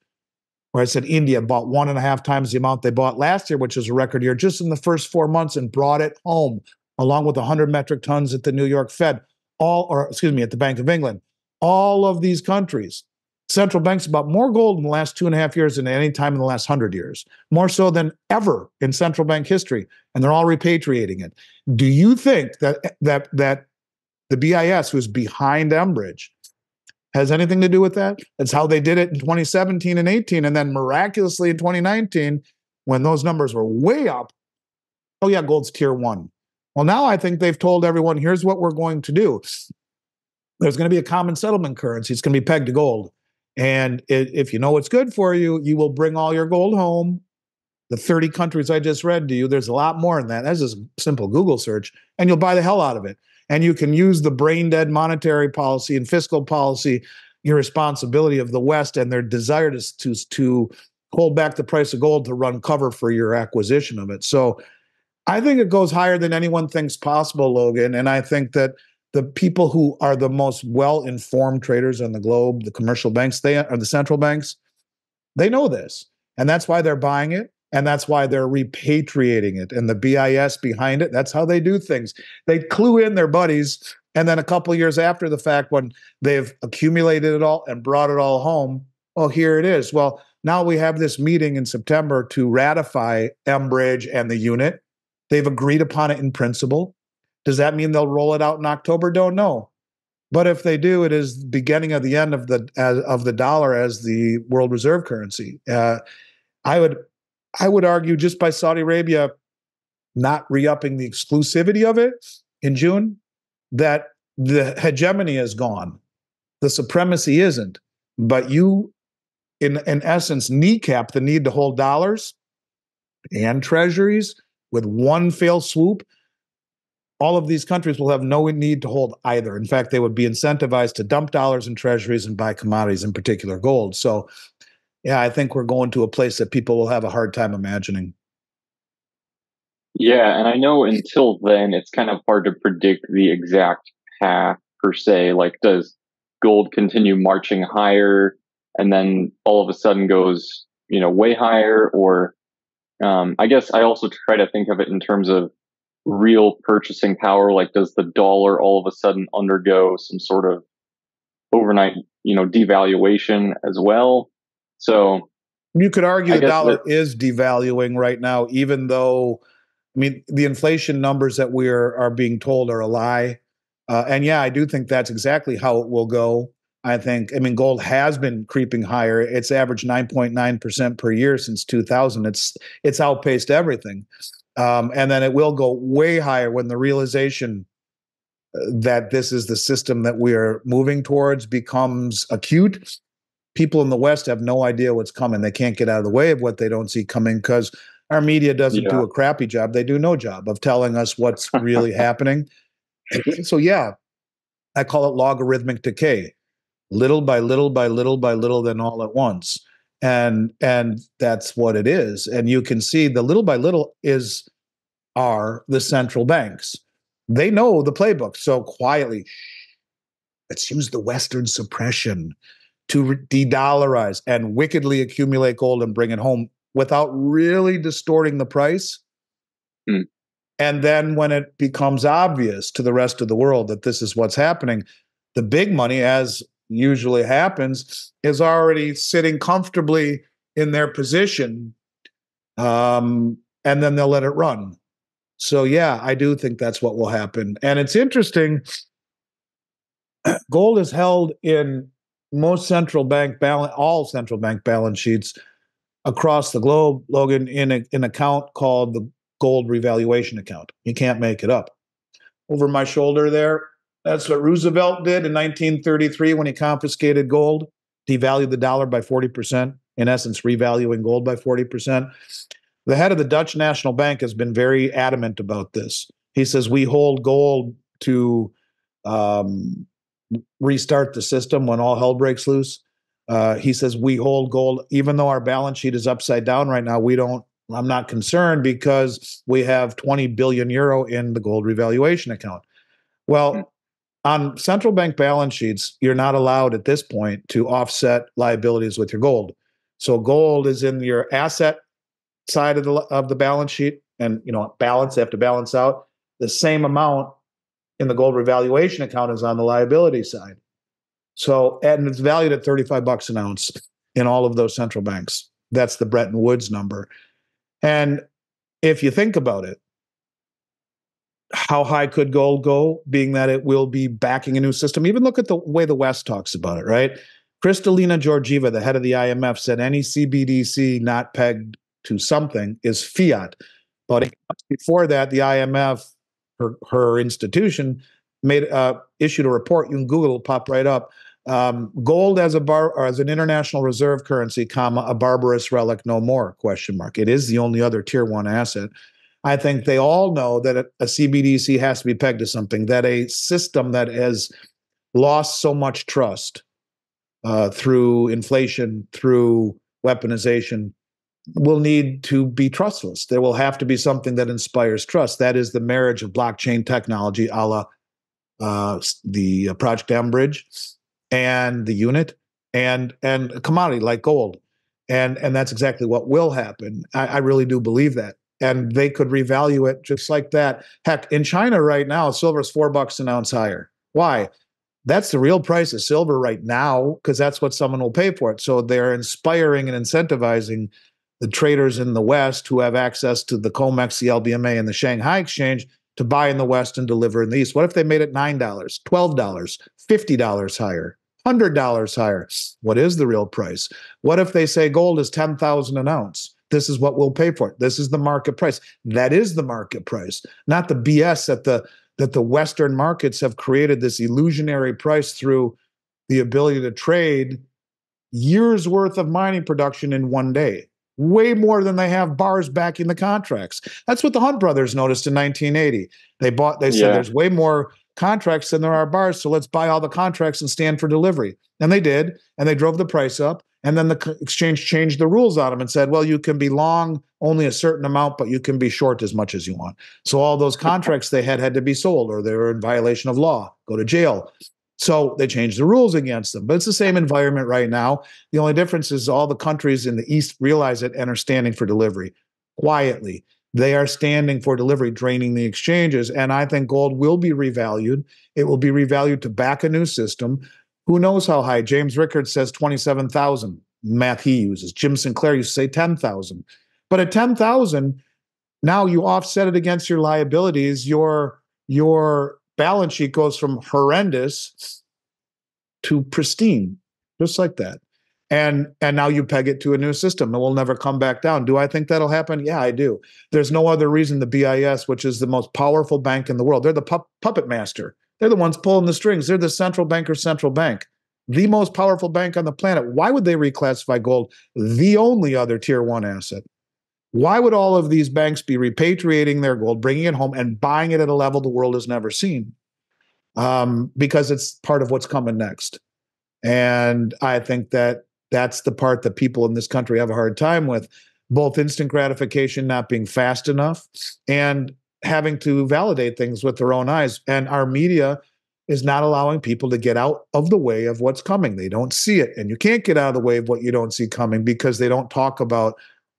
Where I said India bought 1.5 times the amount they bought last year, which is a record year, just in the first 4 months, and brought it home, along with 100 metric tons at the New York Fed, at the Bank of England. All of these countries. Central banks bought more gold in the last 2.5 years than any time in the last 100 years, more so than ever in central bank history, and they're all repatriating it. Do you think that the BIS, who's behind mBridge, has anything to do with that? That's how they did it in 2017 and 18, and then miraculously in 2019, when those numbers were way up, oh yeah, gold's tier one. Well, now I think they've told everyone, here's what we're going to do. There's going to be a common settlement currency. It's going to be pegged to gold. And if you know what's good for you, you will bring all your gold home. The 30 countries I just read to you, there's a lot more than that. That's just a simple Google search, and you'll buy the hell out of it. And you can use the brain-dead monetary policy and fiscal policy irresponsibility of the West and their desire to hold back the price of gold to run cover for your acquisition of it. So I think it goes higher than anyone thinks possible, Logan. And I think that the people who are the most well-informed traders on the globe, the commercial banks, they are the central banks, they know this. And that's why they're buying it. And that's why they're repatriating it. And the BIS behind it, that's how they do things. They clue in their buddies. And then a couple of years after the fact, when they've accumulated it all and brought it all home, oh, here it is. Well, now we have this meeting in September to ratify mBridge and the unit. They've agreed upon it in principle. Does that mean they'll roll it out in October? Don't know. But if they do, it is the beginning of the end of the dollar as the world reserve currency. I would argue just by Saudi Arabia not re-upping the exclusivity of it in June, that the hegemony is gone. The supremacy isn't. But you, in essence, kneecap the need to hold dollars and treasuries with one fail swoop. All of these countries will have no need to hold either. In fact, they would be incentivized to dump dollars and treasuries and buy commodities, in particular gold. So yeah, I think we're going to a place that people will have a hard time imagining. Yeah, and I know until then, it's kind of hard to predict the exact path per se. Like, does gold continue marching higher and then all of a sudden goes, you know, way higher? Or I guess I also try to think of it in terms of real purchasing power. Like, does the dollar all of a sudden undergo some sort of overnight, you know, devaluation as well? So you could argue the dollar is devaluing right now, even though, I mean, the inflation numbers that we are being told are a lie. And yeah, I do think that's exactly how it will go. I think, I mean, gold has been creeping higher. It's averaged 9.9% per year since 2000. It's outpaced everything. And then it will go way higher when the realization that this is the system that we are moving towards becomes acute. People in the West have no idea what's coming. They can't get out of the way of what they don't see coming because our media doesn't do a crappy job. They do no job of telling us what's really happening. So yeah, I call it logarithmic decay. Little by little by little by little, then all at once. And that's what it is. And you can see the little by little are the central banks. They know the playbook. So quietly, let's use the Western suppression to de-dollarize and wickedly accumulate gold and bring it home without really distorting the price. Mm. And then when it becomes obvious to the rest of the world that this is what's happening, the big money, as usually happens, is already sitting comfortably in their position, and then they'll let it run. So yeah, I do think that's what will happen. And it's interesting, gold is held in most central bank balance, all central bank balance sheets across the globe, Logan, in an account called the Gold Revaluation Account. You can't make it up. Over my shoulder there, that's what Roosevelt did in 1933 when he confiscated gold, devalued the dollar by 40%, in essence, revaluing gold by 40%. The head of the Dutch National Bank has been very adamant about this. He says, we hold gold to restart the system when all hell breaks loose. He says, we hold gold, even though our balance sheet is upside down right now, I'm not concerned because we have 20 billion euro in the Gold Revaluation Account. Well, on central bank balance sheets, you're not allowed at this point to offset liabilities with your gold. So gold is in your asset side of the balance sheet, and they have to balance out. The same amount in the Gold Revaluation Account is on the liability side. So, and it's valued at $35 an ounce in all of those central banks. That's the Bretton Woods number. And if you think about it, how high could gold go, being that it will be backing a new system? Even look at the way the West talks about it, right? Kristalina Georgieva, the head of the IMF, said any CBDC not pegged to something is fiat. But before that, the IMF, her institution, issued a report. You can Google, it'll pop right up. Gold as an international reserve currency, a barbarous relic no more, ? It is the only other tier one asset. I think they all know that a CBDC has to be pegged to something, that a system that has lost so much trust through inflation, through weaponization, will need to be trustless. There will have to be something that inspires trust. That is the marriage of blockchain technology, a la the Project mBridge, and the unit, and a commodity like gold. And that's exactly what will happen. I really do believe that. And they could revalue it just like that. Heck, in China right now, silver is $4 an ounce higher. Why? That's the real price of silver right now, because that's what someone will pay for it. So they're inspiring and incentivizing the traders in the West who have access to the COMEX, the LBMA, and the Shanghai Exchange to buy in the West and deliver in the East. What if they made it $9, $12, $50 higher, $100 higher? What is the real price? What if they say gold is $10,000 an ounce? This is what we'll pay for it. This is the market price. That is the market price, not the BS that the Western markets have created, this illusionary price through the ability to trade years' worth of mining production in one day, way more than they have bars backing the contracts. That's what the Hunt brothers noticed in 1980. They said there's way more contracts than there are bars, so let's buy all the contracts and stand for delivery. And they did, and they drove the price up. And then the exchange changed the rules on them and said, well, you can be long only a certain amount, but you can be short as much as you want. So all those contracts they had to be sold, or they were in violation of law, go to jail. So they changed the rules against them. But it's the same environment right now. The only difference is all the countries in the East realize it and are standing for delivery quietly. They are standing for delivery, draining the exchanges. And I think gold will be revalued. It will be revalued to back a new system. Who knows how high? James Rickard says 27,000, math he uses. Jim Sinclair used to say 10,000. But at 10,000, now you offset it against your liabilities. Your balance sheet goes from horrendous to pristine, just like that. And now you peg it to a new system. It will never come back down. Do I think that'll happen? Yeah, I do. There's no other reason the BIS, which is the most powerful bank in the world, they're the puppet master. They're the ones pulling the strings. They're the central bank, the most powerful bank on the planet. Why would they reclassify gold, the only other tier one asset? Why would all of these banks be repatriating their gold, bringing it home, and buying it at a level the world has never seen? Because it's part of what's coming next. And I think that that's the part that people in this country have a hard time with, both instant gratification not being fast enough and having to validate things with their own eyes. And our media is not allowing people to get out of the way of what's coming. They don't see it. And you can't get out of the way of what you don't see coming because they don't talk about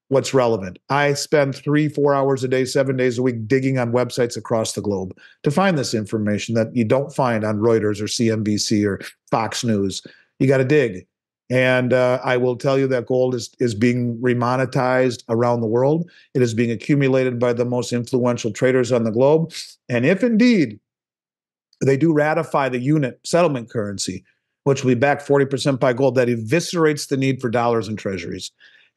what's relevant. I spend 3-4 hours a day, 7 days a week digging on websites across the globe to find this information that you don't find on Reuters or CNBC or Fox News. You got to dig. And I will tell you that gold is being remonetized around the world. It is being accumulated by the most influential traders on the globe. And if indeed they do ratify the unit settlement currency, which will be backed 40% by gold, that eviscerates the need for dollars and treasuries.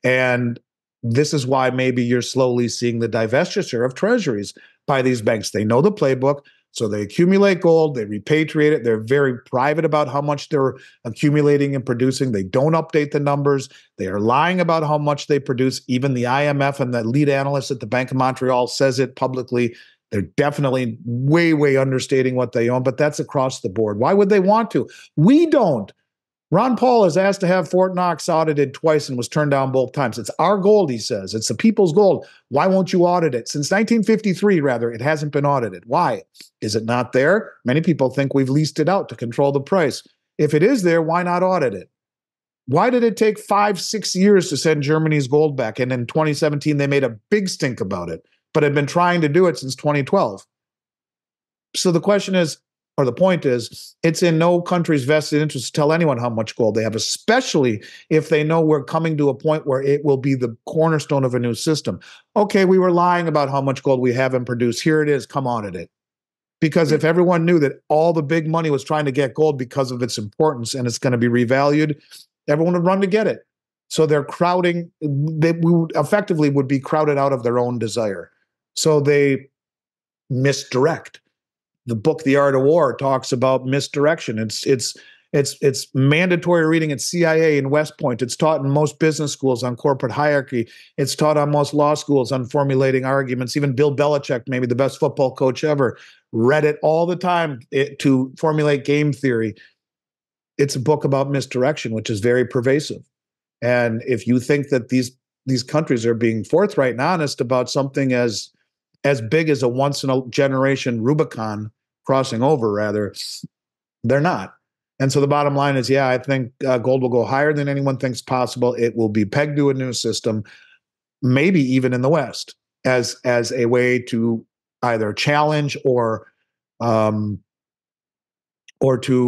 And this is why maybe you're slowly seeing the divestiture of treasuries by these banks. They know the playbook. So they accumulate gold, they repatriate it, they're very private about how much they're accumulating and producing, they don't update the numbers, they are lying about how much they produce. Even the IMF and the lead analyst at the Bank of Montreal says it publicly. They're definitely way, way understating what they own, but that's across the board. Why would they want to? We don't. Ron Paul is asked to have Fort Knox audited twice and was turned down both times. It's our gold, he says. It's the people's gold. Why won't you audit it? Since 1953, rather, it hasn't been audited. Why? Is it not there? Many people think we've leased it out to control the price. If it is there, why not audit it? Why did it take 5-6 years to send Germany's gold back? And in 2017, they made a big stink about it, but had been trying to do it since 2012. So the question is, or the point is, it's in no country's vested interest to tell anyone how much gold they have, especially if they know we're coming to a point where it will be the cornerstone of a new system. Okay, we were lying about how much gold we have and produce. Here it is. Come audit it. Because if everyone knew that all the big money was trying to get gold because of its importance and it's going to be revalued, everyone would run to get it. So they're crowding. They would effectively be crowded out of their own desire. So they misdirect. The book, The Art of War, talks about misdirection. It's mandatory reading at CIA and West Point. It's taught in most business schools on corporate hierarchy. It's taught on most law schools on formulating arguments. Even Bill Belichick, maybe the best football coach ever, read it all the time to formulate game theory. It's a book about misdirection, which is very pervasive. And if you think that these countries are being forthright and honest about something as big as a once-in-a-generation Rubicon crossing over, rather, they're not. And so the bottom line is, yeah, I think gold will go higher than anyone thinks possible. It will be pegged to a new system, maybe even in the West, as a way to either challenge or to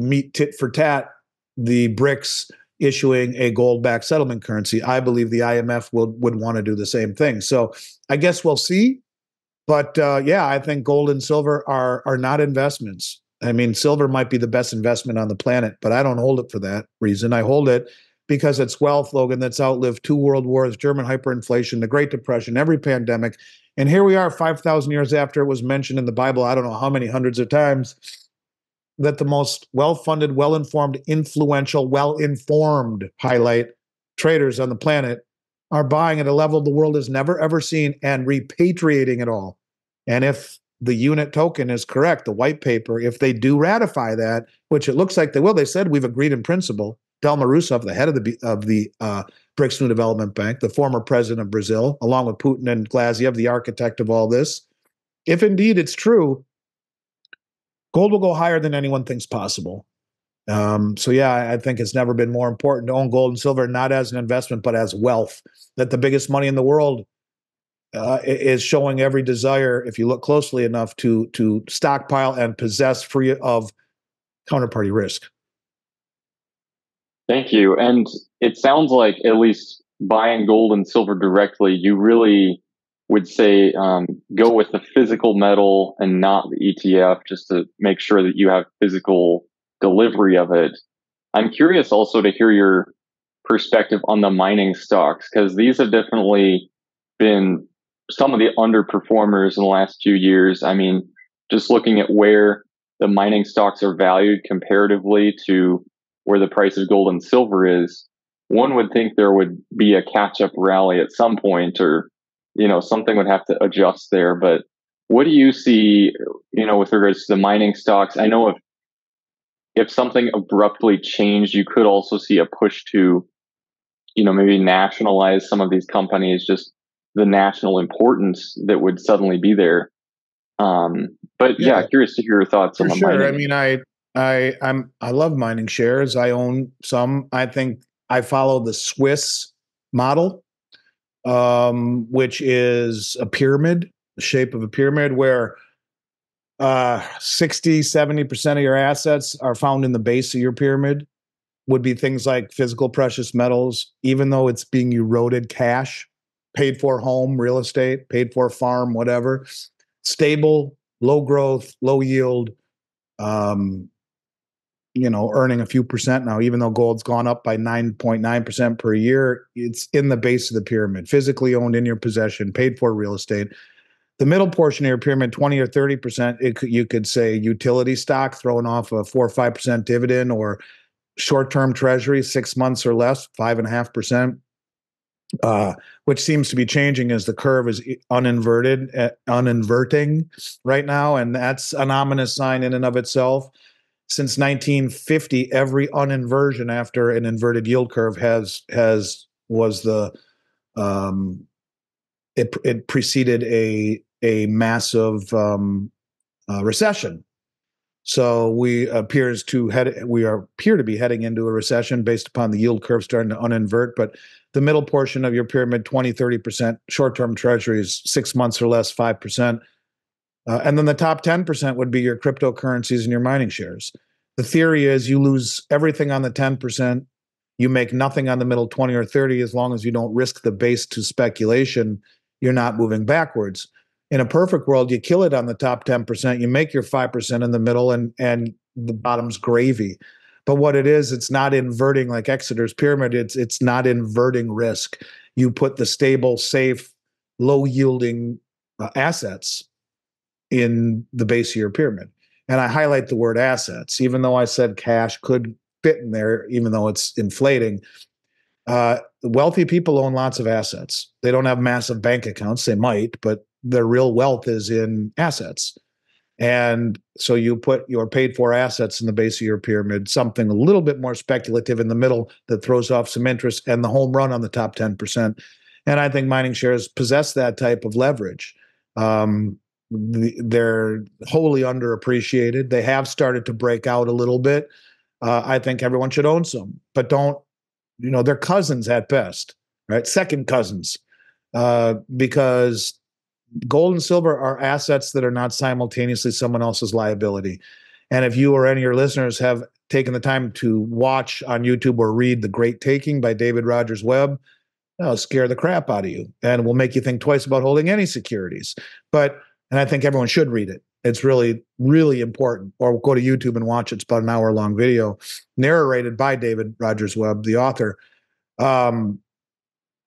meet tit for tat the BRICS issuing a gold-backed settlement currency. I believe the IMF would want to do the same thing. So I guess we'll see. But yeah, I think gold and silver are not investments. I mean, silver might be the best investment on the planet, but I don't hold it for that reason. I hold it because it's wealth, Logan, that's outlived 2 world wars, German hyperinflation, the Great Depression, every pandemic. And here we are 5,000 years after it was mentioned in the Bible, I don't know how many hundreds of times, that the most well-funded, well-informed, influential, well-informed, highlight, traders on the planet are buying at a level the world has never, ever seen and repatriating it all. And if the unit token is correct, the white paper, if they do ratify that, which it looks like they will, they said we've agreed in principle. Dilma Rousseff, the head of the BRICS New Development Bank, the former president of Brazil, along with Putin and Glazyev, the architect of all this. If indeed it's true, gold will go higher than anyone thinks possible. So yeah, I think it's never been more important to own gold and silver, not as an investment, but as wealth, that the biggest money in the world is showing every desire, if you look closely enough, to stockpile and possess free of counterparty risk. Thank you. And it sounds like at least buying gold and silver directly, you really would say go with the physical metal and not the ETF, just to make sure that you have physical delivery of it. I'm curious also to hear your perspective on the mining stocks, because these have definitely been some of the underperformers in the last few years. I mean, just looking at where the mining stocks are valued comparatively to where the price of gold and silver is, one would think there would be a catch-up rally at some point, or, you know, something would have to adjust there. But what do you see, you know, with regards to the mining stocks? I know if something abruptly changed, you could also see a push to, you know, maybe nationalize some of these companies, just the national importance that would suddenly be there. But yeah, curious to hear your thoughts on the mining. Sure. I mean, I love mining shares. I own some. I think I follow the Swiss model, which is a pyramid, the shape of a pyramid, where 60, 70% of your assets are found in the base of your pyramid, would be things like physical precious metals, even though it's being eroded, cash, paid for home, real estate, paid for farm, whatever, stable, low growth, low yield, you know, earning a few percent now, even though gold's gone up by 9.9% per year, it's in the base of the pyramid, physically owned in your possession, paid for real estate. The middle portion of your pyramid, 20 or 30%, you could say utility stock throwing off a 4 or 5% dividend, or short-term treasury, 6 months or less, 5.5%. Which seems to be changing as the curve is uninverting right now. And that's an ominous sign in and of itself. Since 1950, every uninversion after an inverted yield curve it preceded a massive recession. So we appear to be heading into a recession based upon the yield curve starting to uninvert. But the middle portion of your pyramid, 20, 30%, short-term treasuries, 6 months or less, 5%. And then the top 10% would be your cryptocurrencies and your mining shares. The theory is you lose everything on the 10%. You make nothing on the middle 20 or 30. As long as you don't risk the base to speculation, you're not moving backwards. In a perfect world, you kill it on the top 10%. You make your 5% in the middle, and the bottom's gravy. But what it is, it's not inverting like Exeter's pyramid. It's not inverting risk. You put the stable, safe, low-yielding assets in the base of your pyramid. And I highlight the word assets, even though I said cash could fit in there, even though it's inflating. Wealthy people own lots of assets. They don't have massive bank accounts. They might, but their real wealth is in assets. And so you put your paid for assets in the base of your pyramid, something a little bit more speculative in the middle that throws off some interest and the home run on the top 10%. And I think mining shares possess that type of leverage. They're wholly underappreciated. They have started to break out a little bit. I think everyone should own some, but don't, you know, they're cousins at best, right? Second cousins, because gold and silver are assets that are not simultaneously someone else's liability. And if you or any of your listeners have taken the time to watch on YouTube or read The Great Taking by David Rogers Webb, it'll scare the crap out of you and will make you think twice about holding any securities. But, and I think everyone should read it. It's really, really important. Or go to YouTube and watch it. It's about an hour-long video narrated by David Rogers Webb, the author.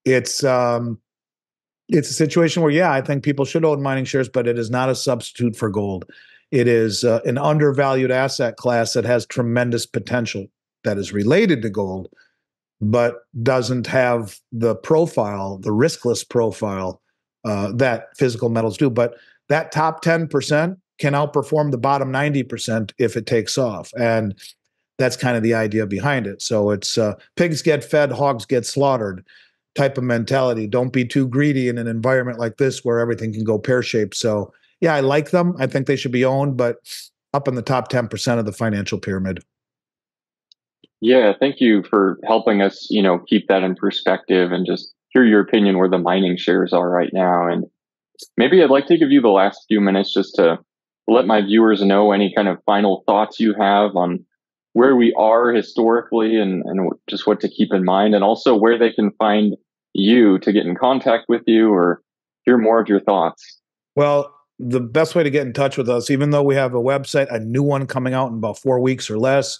It's a situation where, yeah, I think people should own mining shares, but it is not a substitute for gold. It is an undervalued asset class that has tremendous potential that is related to gold, but doesn't have the profile, the riskless profile that physical metals do. But that top 10% can outperform the bottom 90% if it takes off. And that's kind of the idea behind it. So it's pigs get fed, hogs get slaughtered type of mentality. Don't be too greedy in an environment like this where everything can go pear-shaped. So yeah, I like them. I think they should be owned, but up in the top 10% of the financial pyramid. Yeah, thank you for helping us, you know, keep that in perspective and just hear your opinion where the mining shares are right now. And maybe I'd like to give you the last few minutes just to let my viewers know any kind of final thoughts you have on where we are historically and just what to keep in mind, and also where they can find you to get in contact with you or hear more of your thoughts. Well, the best way to get in touch with us, even though we have a website, a new one coming out in about 4 weeks or less,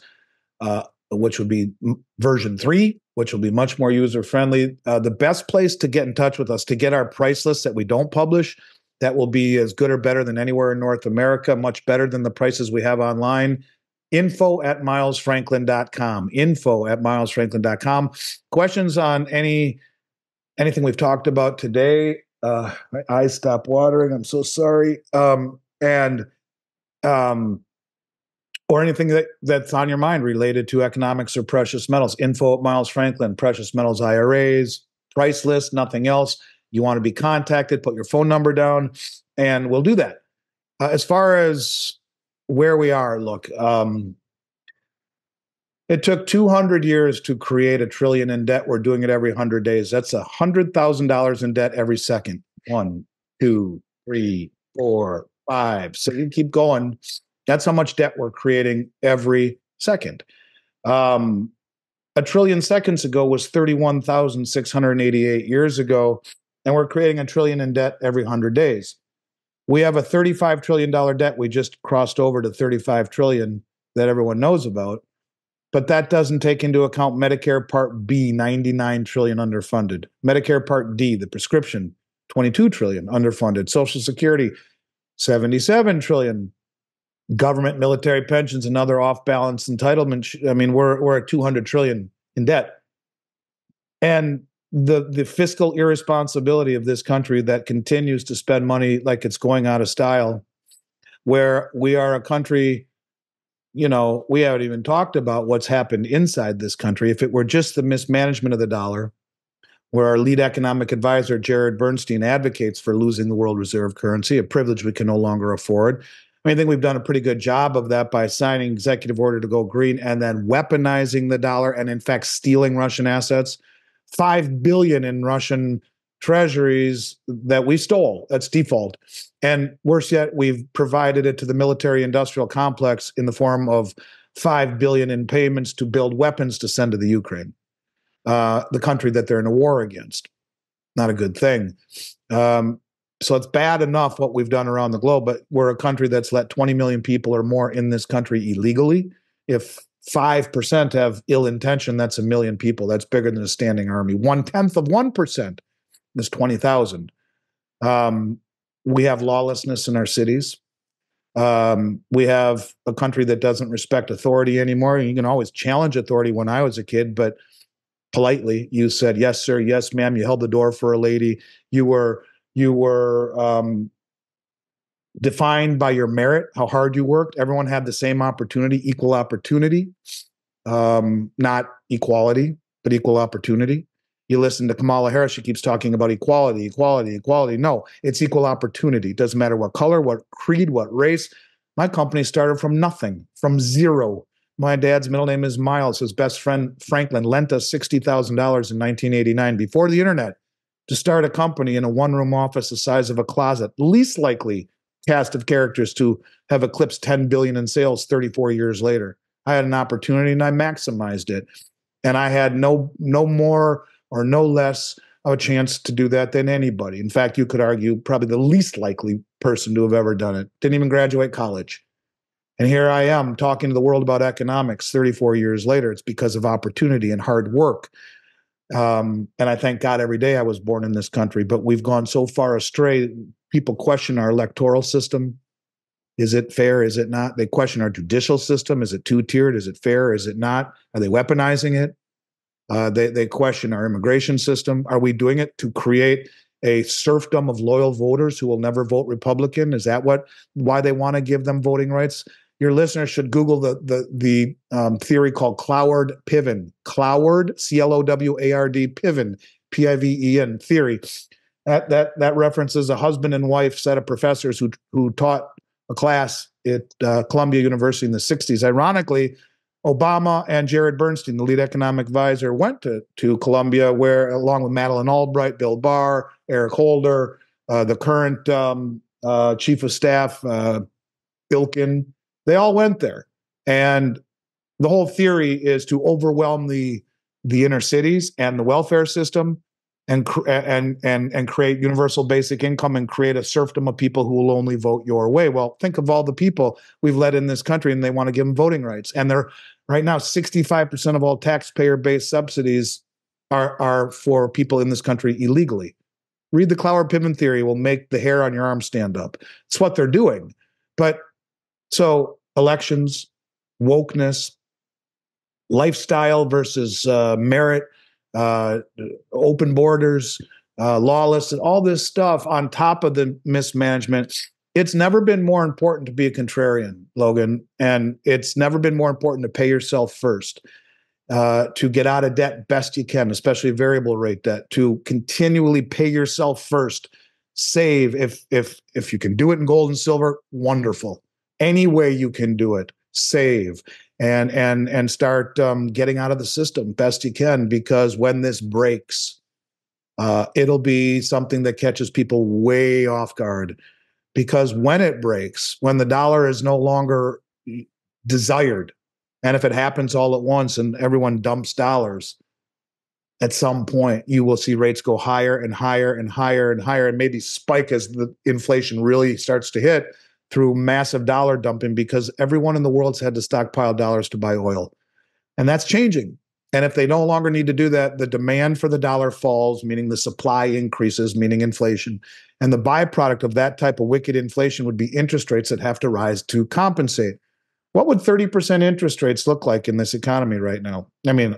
which would be version 3, which will be much more user-friendly. The best place to get in touch with us, to get our price list that we don't publish, that will be as good or better than anywhere in North America, much better than the prices we have online, info@milesfranklin.com, info@milesfranklin.com. Questions on anything we've talked about today? My eyes stop watering, I'm so sorry. Or anything that's on your mind related to economics or precious metals, info@milesfranklin, precious metals IRAs, price list, nothing else. You want to be contacted, put your phone number down, and we'll do that. As far as where we are, look, it took 200 years to create $1 trillion in debt. We're doing it every 100 days. That's $100,000 in debt every second. 1, 2, 3, 4, 5. So you keep going. That's how much debt we're creating every second. $1 trillion seconds ago was 31,688 years ago, and we're creating $1 trillion in debt every 100 days. We have a $35 trillion debt. We just crossed over to $35 trillion that everyone knows about, but that doesn't take into account Medicare Part B, $99 trillion underfunded. Medicare Part D, the prescription, $22 trillion underfunded. Social Security, $77 trillion. Government, military pensions, and other off-balance entitlement. I mean, we're at $200 trillion in debt. And the fiscal irresponsibility of this country that continues to spend money like it's going out of style, where we are a country, you know, we haven't even talked about what's happened inside this country. If it were just the mismanagement of the dollar, where our lead economic advisor, Jared Bernstein, advocates for losing the world reserve currency, a privilege we can no longer afford. I think we've done a pretty good job of that by signing executive order to go green and then weaponizing the dollar and, in fact, stealing Russian assets. $5 billion in Russian treasuries that we stole. That's default. And worse yet, we've provided it to the military-industrial complex in the form of $5 billion in payments to build weapons to send to the Ukraine, the country that they're in a war against. Not a good thing. So it's bad enough what we've done around the globe, but we're a country that's let 20 million people or more in this country illegally. If 5% have ill intention, that's 1 million people. That's bigger than a standing army. 1/10 of 1% is 20,000. We have lawlessness in our cities. We have a country that doesn't respect authority anymore. You can always challenge authority. When I was a kid, but politely, you said, yes, sir, yes, ma'am. You held the door for a lady. You were defined by your merit, how hard you worked. Everyone had the same opportunity, equal opportunity, not equality, but equal opportunity. You listen to Kamala Harris, she keeps talking about equality, equality, equality. No, it's equal opportunity. It doesn't matter what color, what creed, what race. My company started from nothing, from zero. My dad's middle name is Miles. His best friend, Franklin, lent us $60,000 in 1989 before the internet to start a company in a one-room office the size of a closet. Least likely cast of characters to have eclipsed $10 billion in sales 34 years later. I had an opportunity and I maximized it. And I had no more or no less of a chance to do that than anybody. In fact, you could argue probably the least likely person to have ever done it. Didn't even graduate college. And here I am talking to the world about economics 34 years later. It's because of opportunity and hard work. And I thank God every day I was born in this country, but we've gone so far astray. People question our electoral system. Is it fair? Is it not? They question our judicial system. Is it two-tiered? Is it fair? Is it not? Are they weaponizing it? They question our immigration system. Are we doing it to create a serfdom of loyal voters who will never vote Republican? Is that why they want to give them voting rights? Your listeners should Google the theory called Cloward-Piven. Cloward, C-L-O-W-A-R-D, Piven, P-I-V-E-N theory. That references a husband and wife set of professors who taught a class at Columbia University in the 60s. Ironically, Obama and Jared Bernstein, the lead economic advisor, went to Columbia, where along with Madeleine Albright, Bill Barr, Eric Holder, the current chief of staff, Bilkin, they all went there. And the whole theory is to overwhelm the inner cities and the welfare system and create universal basic income and create a serfdom of people who will only vote your way. Well, think of all the people we've let in this country and they want to give them voting rights. And they're right now 65% of all taxpayer-based subsidies are for people in this country illegally. Read the Cloward-Piven theory, will make the hair on your arm stand up. It's what they're doing. But so elections, wokeness, lifestyle versus merit, open borders, lawless, and all this stuff on top of the mismanagement. It's never been more important to be a contrarian, Logan, and it's never been more important to pay yourself first, to get out of debt best you can, especially variable rate debt, to continually pay yourself first, save. If you can do it in gold and silver, wonderful. Any way you can do it, save. And start getting out of the system best you can, because when this breaks, it'll be something that catches people way off guard. Because when it breaks, when the dollar is no longer desired, and if it happens all at once and everyone dumps dollars, at some point you will see rates go higher and higher and higher and higher, and maybe spike as the inflation really starts to hit, through massive dollar dumping, because everyone in the world's had to stockpile dollars to buy oil. And that's changing. And if they no longer need to do that, the demand for the dollar falls, meaning the supply increases, meaning inflation. And the byproduct of that type of wicked inflation would be interest rates that have to rise to compensate. What would 30% interest rates look like in this economy right now? I mean,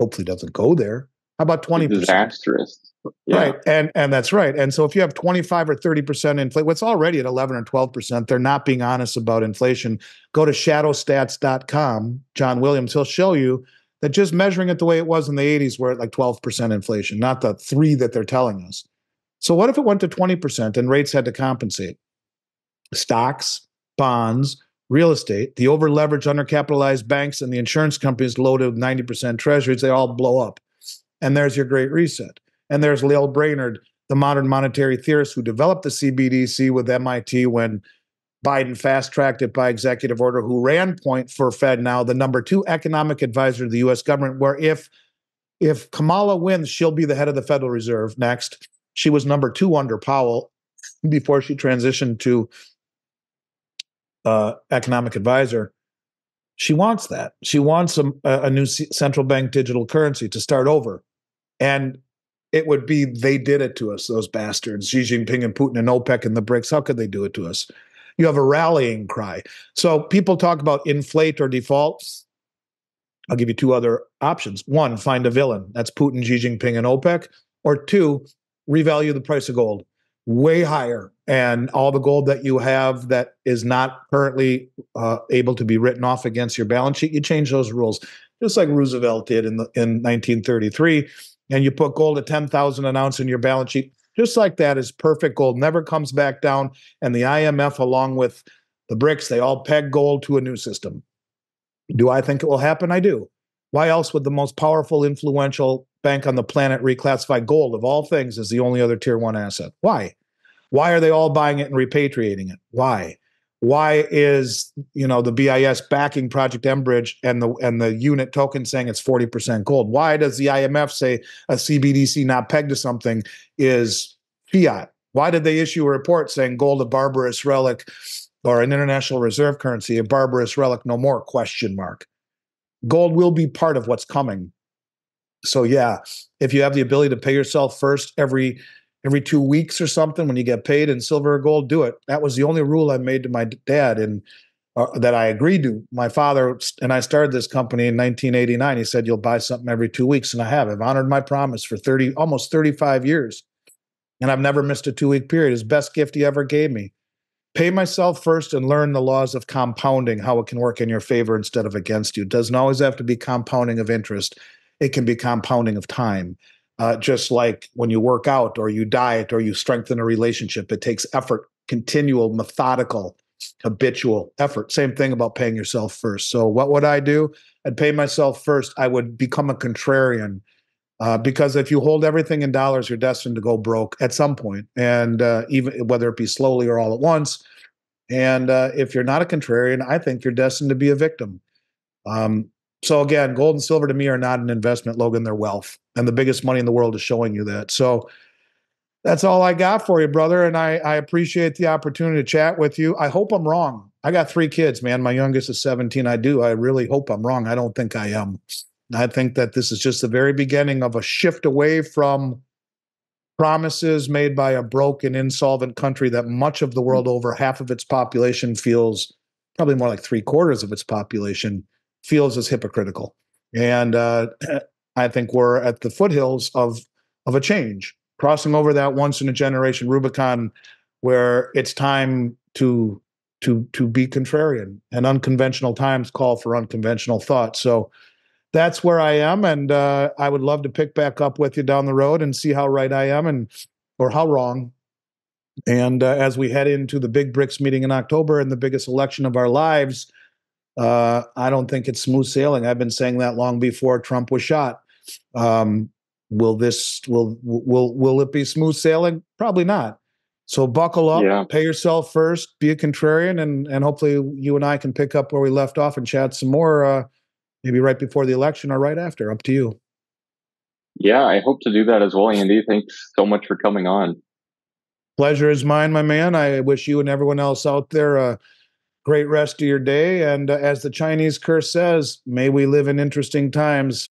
hopefully it doesn't go there. How about 20%? Disastrous. Yeah. Right. And that's right. And so if you have 25 or 30% inflation, what's already at 11 or 12%, they're not being honest about inflation. Go to shadowstats.com, John Williams. He'll show you that just measuring it the way it was in the 80s, we're at like 12% inflation, not the 3 that they're telling us. So what if it went to 20% and rates had to compensate? Stocks, bonds, real estate, the over-leveraged, undercapitalized banks and the insurance companies loaded with 90% treasuries, they all blow up. And there's your Great Reset. And there's Lael Brainard, the modern monetary theorist who developed the CBDC with MIT when Biden fast-tracked it by executive order, who ran point for Fed now, the #2 economic advisor to the U.S. government, where if Kamala wins, she'll be the head of the Federal Reserve next. She was #2 under Powell before she transitioned to economic advisor. She wants that. She wants a new central bank digital currency to start over. And it would be, they did it to us, those bastards, Xi Jinping and Putin and OPEC and the BRICS. How could they do it to us? You have a rallying cry. So people talk about inflate or defaults. I'll give you two other options. One, find a villain. That's Putin, Xi Jinping, and OPEC. Or two, revalue the price of gold way higher. And all the gold that you have that is not currently able to be written off against your balance sheet, you change those rules, just like Roosevelt did in 1933. And you put gold at 10,000 an ounce in your balance sheet. Just like that is perfect gold, never comes back down. And the IMF, along with the BRICS, they all peg gold to a new system. Do I think it will happen? I do. Why else would the most powerful, influential bank on the planet reclassify gold, of all things, as the only other tier one asset? Why? Why are they all buying it and repatriating it? Why? Why is, you know, the BIS backing Project mBridge and the unit token saying it's 40% gold? Why does the IMF say a CBDC not pegged to something is fiat? Why did they issue a report saying gold a barbarous relic, or an international reserve currency, a barbarous relic, no more, ? Gold will be part of what's coming. So yeah, if you have the ability to pay yourself first every 2 weeks or something when you get paid in silver or gold, do it. That was the only rule I made to my dad and that I agreed to. My father and I started this company in 1989. He said, you'll buy something every 2 weeks, and I have. I've honored my promise for almost 35 years, and I've never missed a 2 week period. His best gift he ever gave me. Pay myself first and learn the laws of compounding, how it can work in your favor instead of against you. It doesn't always have to be compounding of interest. It can be compounding of time. Just like when you work out or you diet or you strengthen a relationship, it takes effort, continual, methodical, habitual effort. Same thing about paying yourself first. So what would I do? I'd pay myself first. I would become a contrarian. Because if you hold everything in dollars, you're destined to go broke at some point, and even whether it be slowly or all at once. And if you're not a contrarian, I think you're destined to be a victim. So again, gold and silver to me are not an investment, Logan. They're wealth, and the biggest money in the world is showing you that. So that's all I got for you, brother. And I appreciate the opportunity to chat with you. I hope I'm wrong. I got three kids, man. My youngest is 17. I really hope I'm wrong. I don't think I am. I think that this is just the very beginning of a shift away from promises made by a broken, insolvent country that much of the world over, half of its population feels, probably more like three-quarters of its population, feels as hypocritical. And I think we're at the foothills of a change, crossing over that once-in-a-generation Rubicon where it's time to be contrarian, and unconventional times call for unconventional thought. So that's where I am, and I would love to pick back up with you down the road and see how right I am or how wrong. And as we head into the big BRICS meeting in October and the biggest election of our lives, I don't think it's smooth sailing. I've been saying that long before Trump was shot. Will it be smooth sailing? Probably not. So buckle up, yeah. Pay yourself first, be a contrarian, and hopefully you and I can pick up where we left off and chat some more. Maybe right before the election or right after, up to you. Yeah, I hope to do that as well, Andy. Thanks so much for coming on. Pleasure is mine, my man. I wish you and everyone else out there a great rest of your day. And as the Chinese curse says, may we live in interesting times.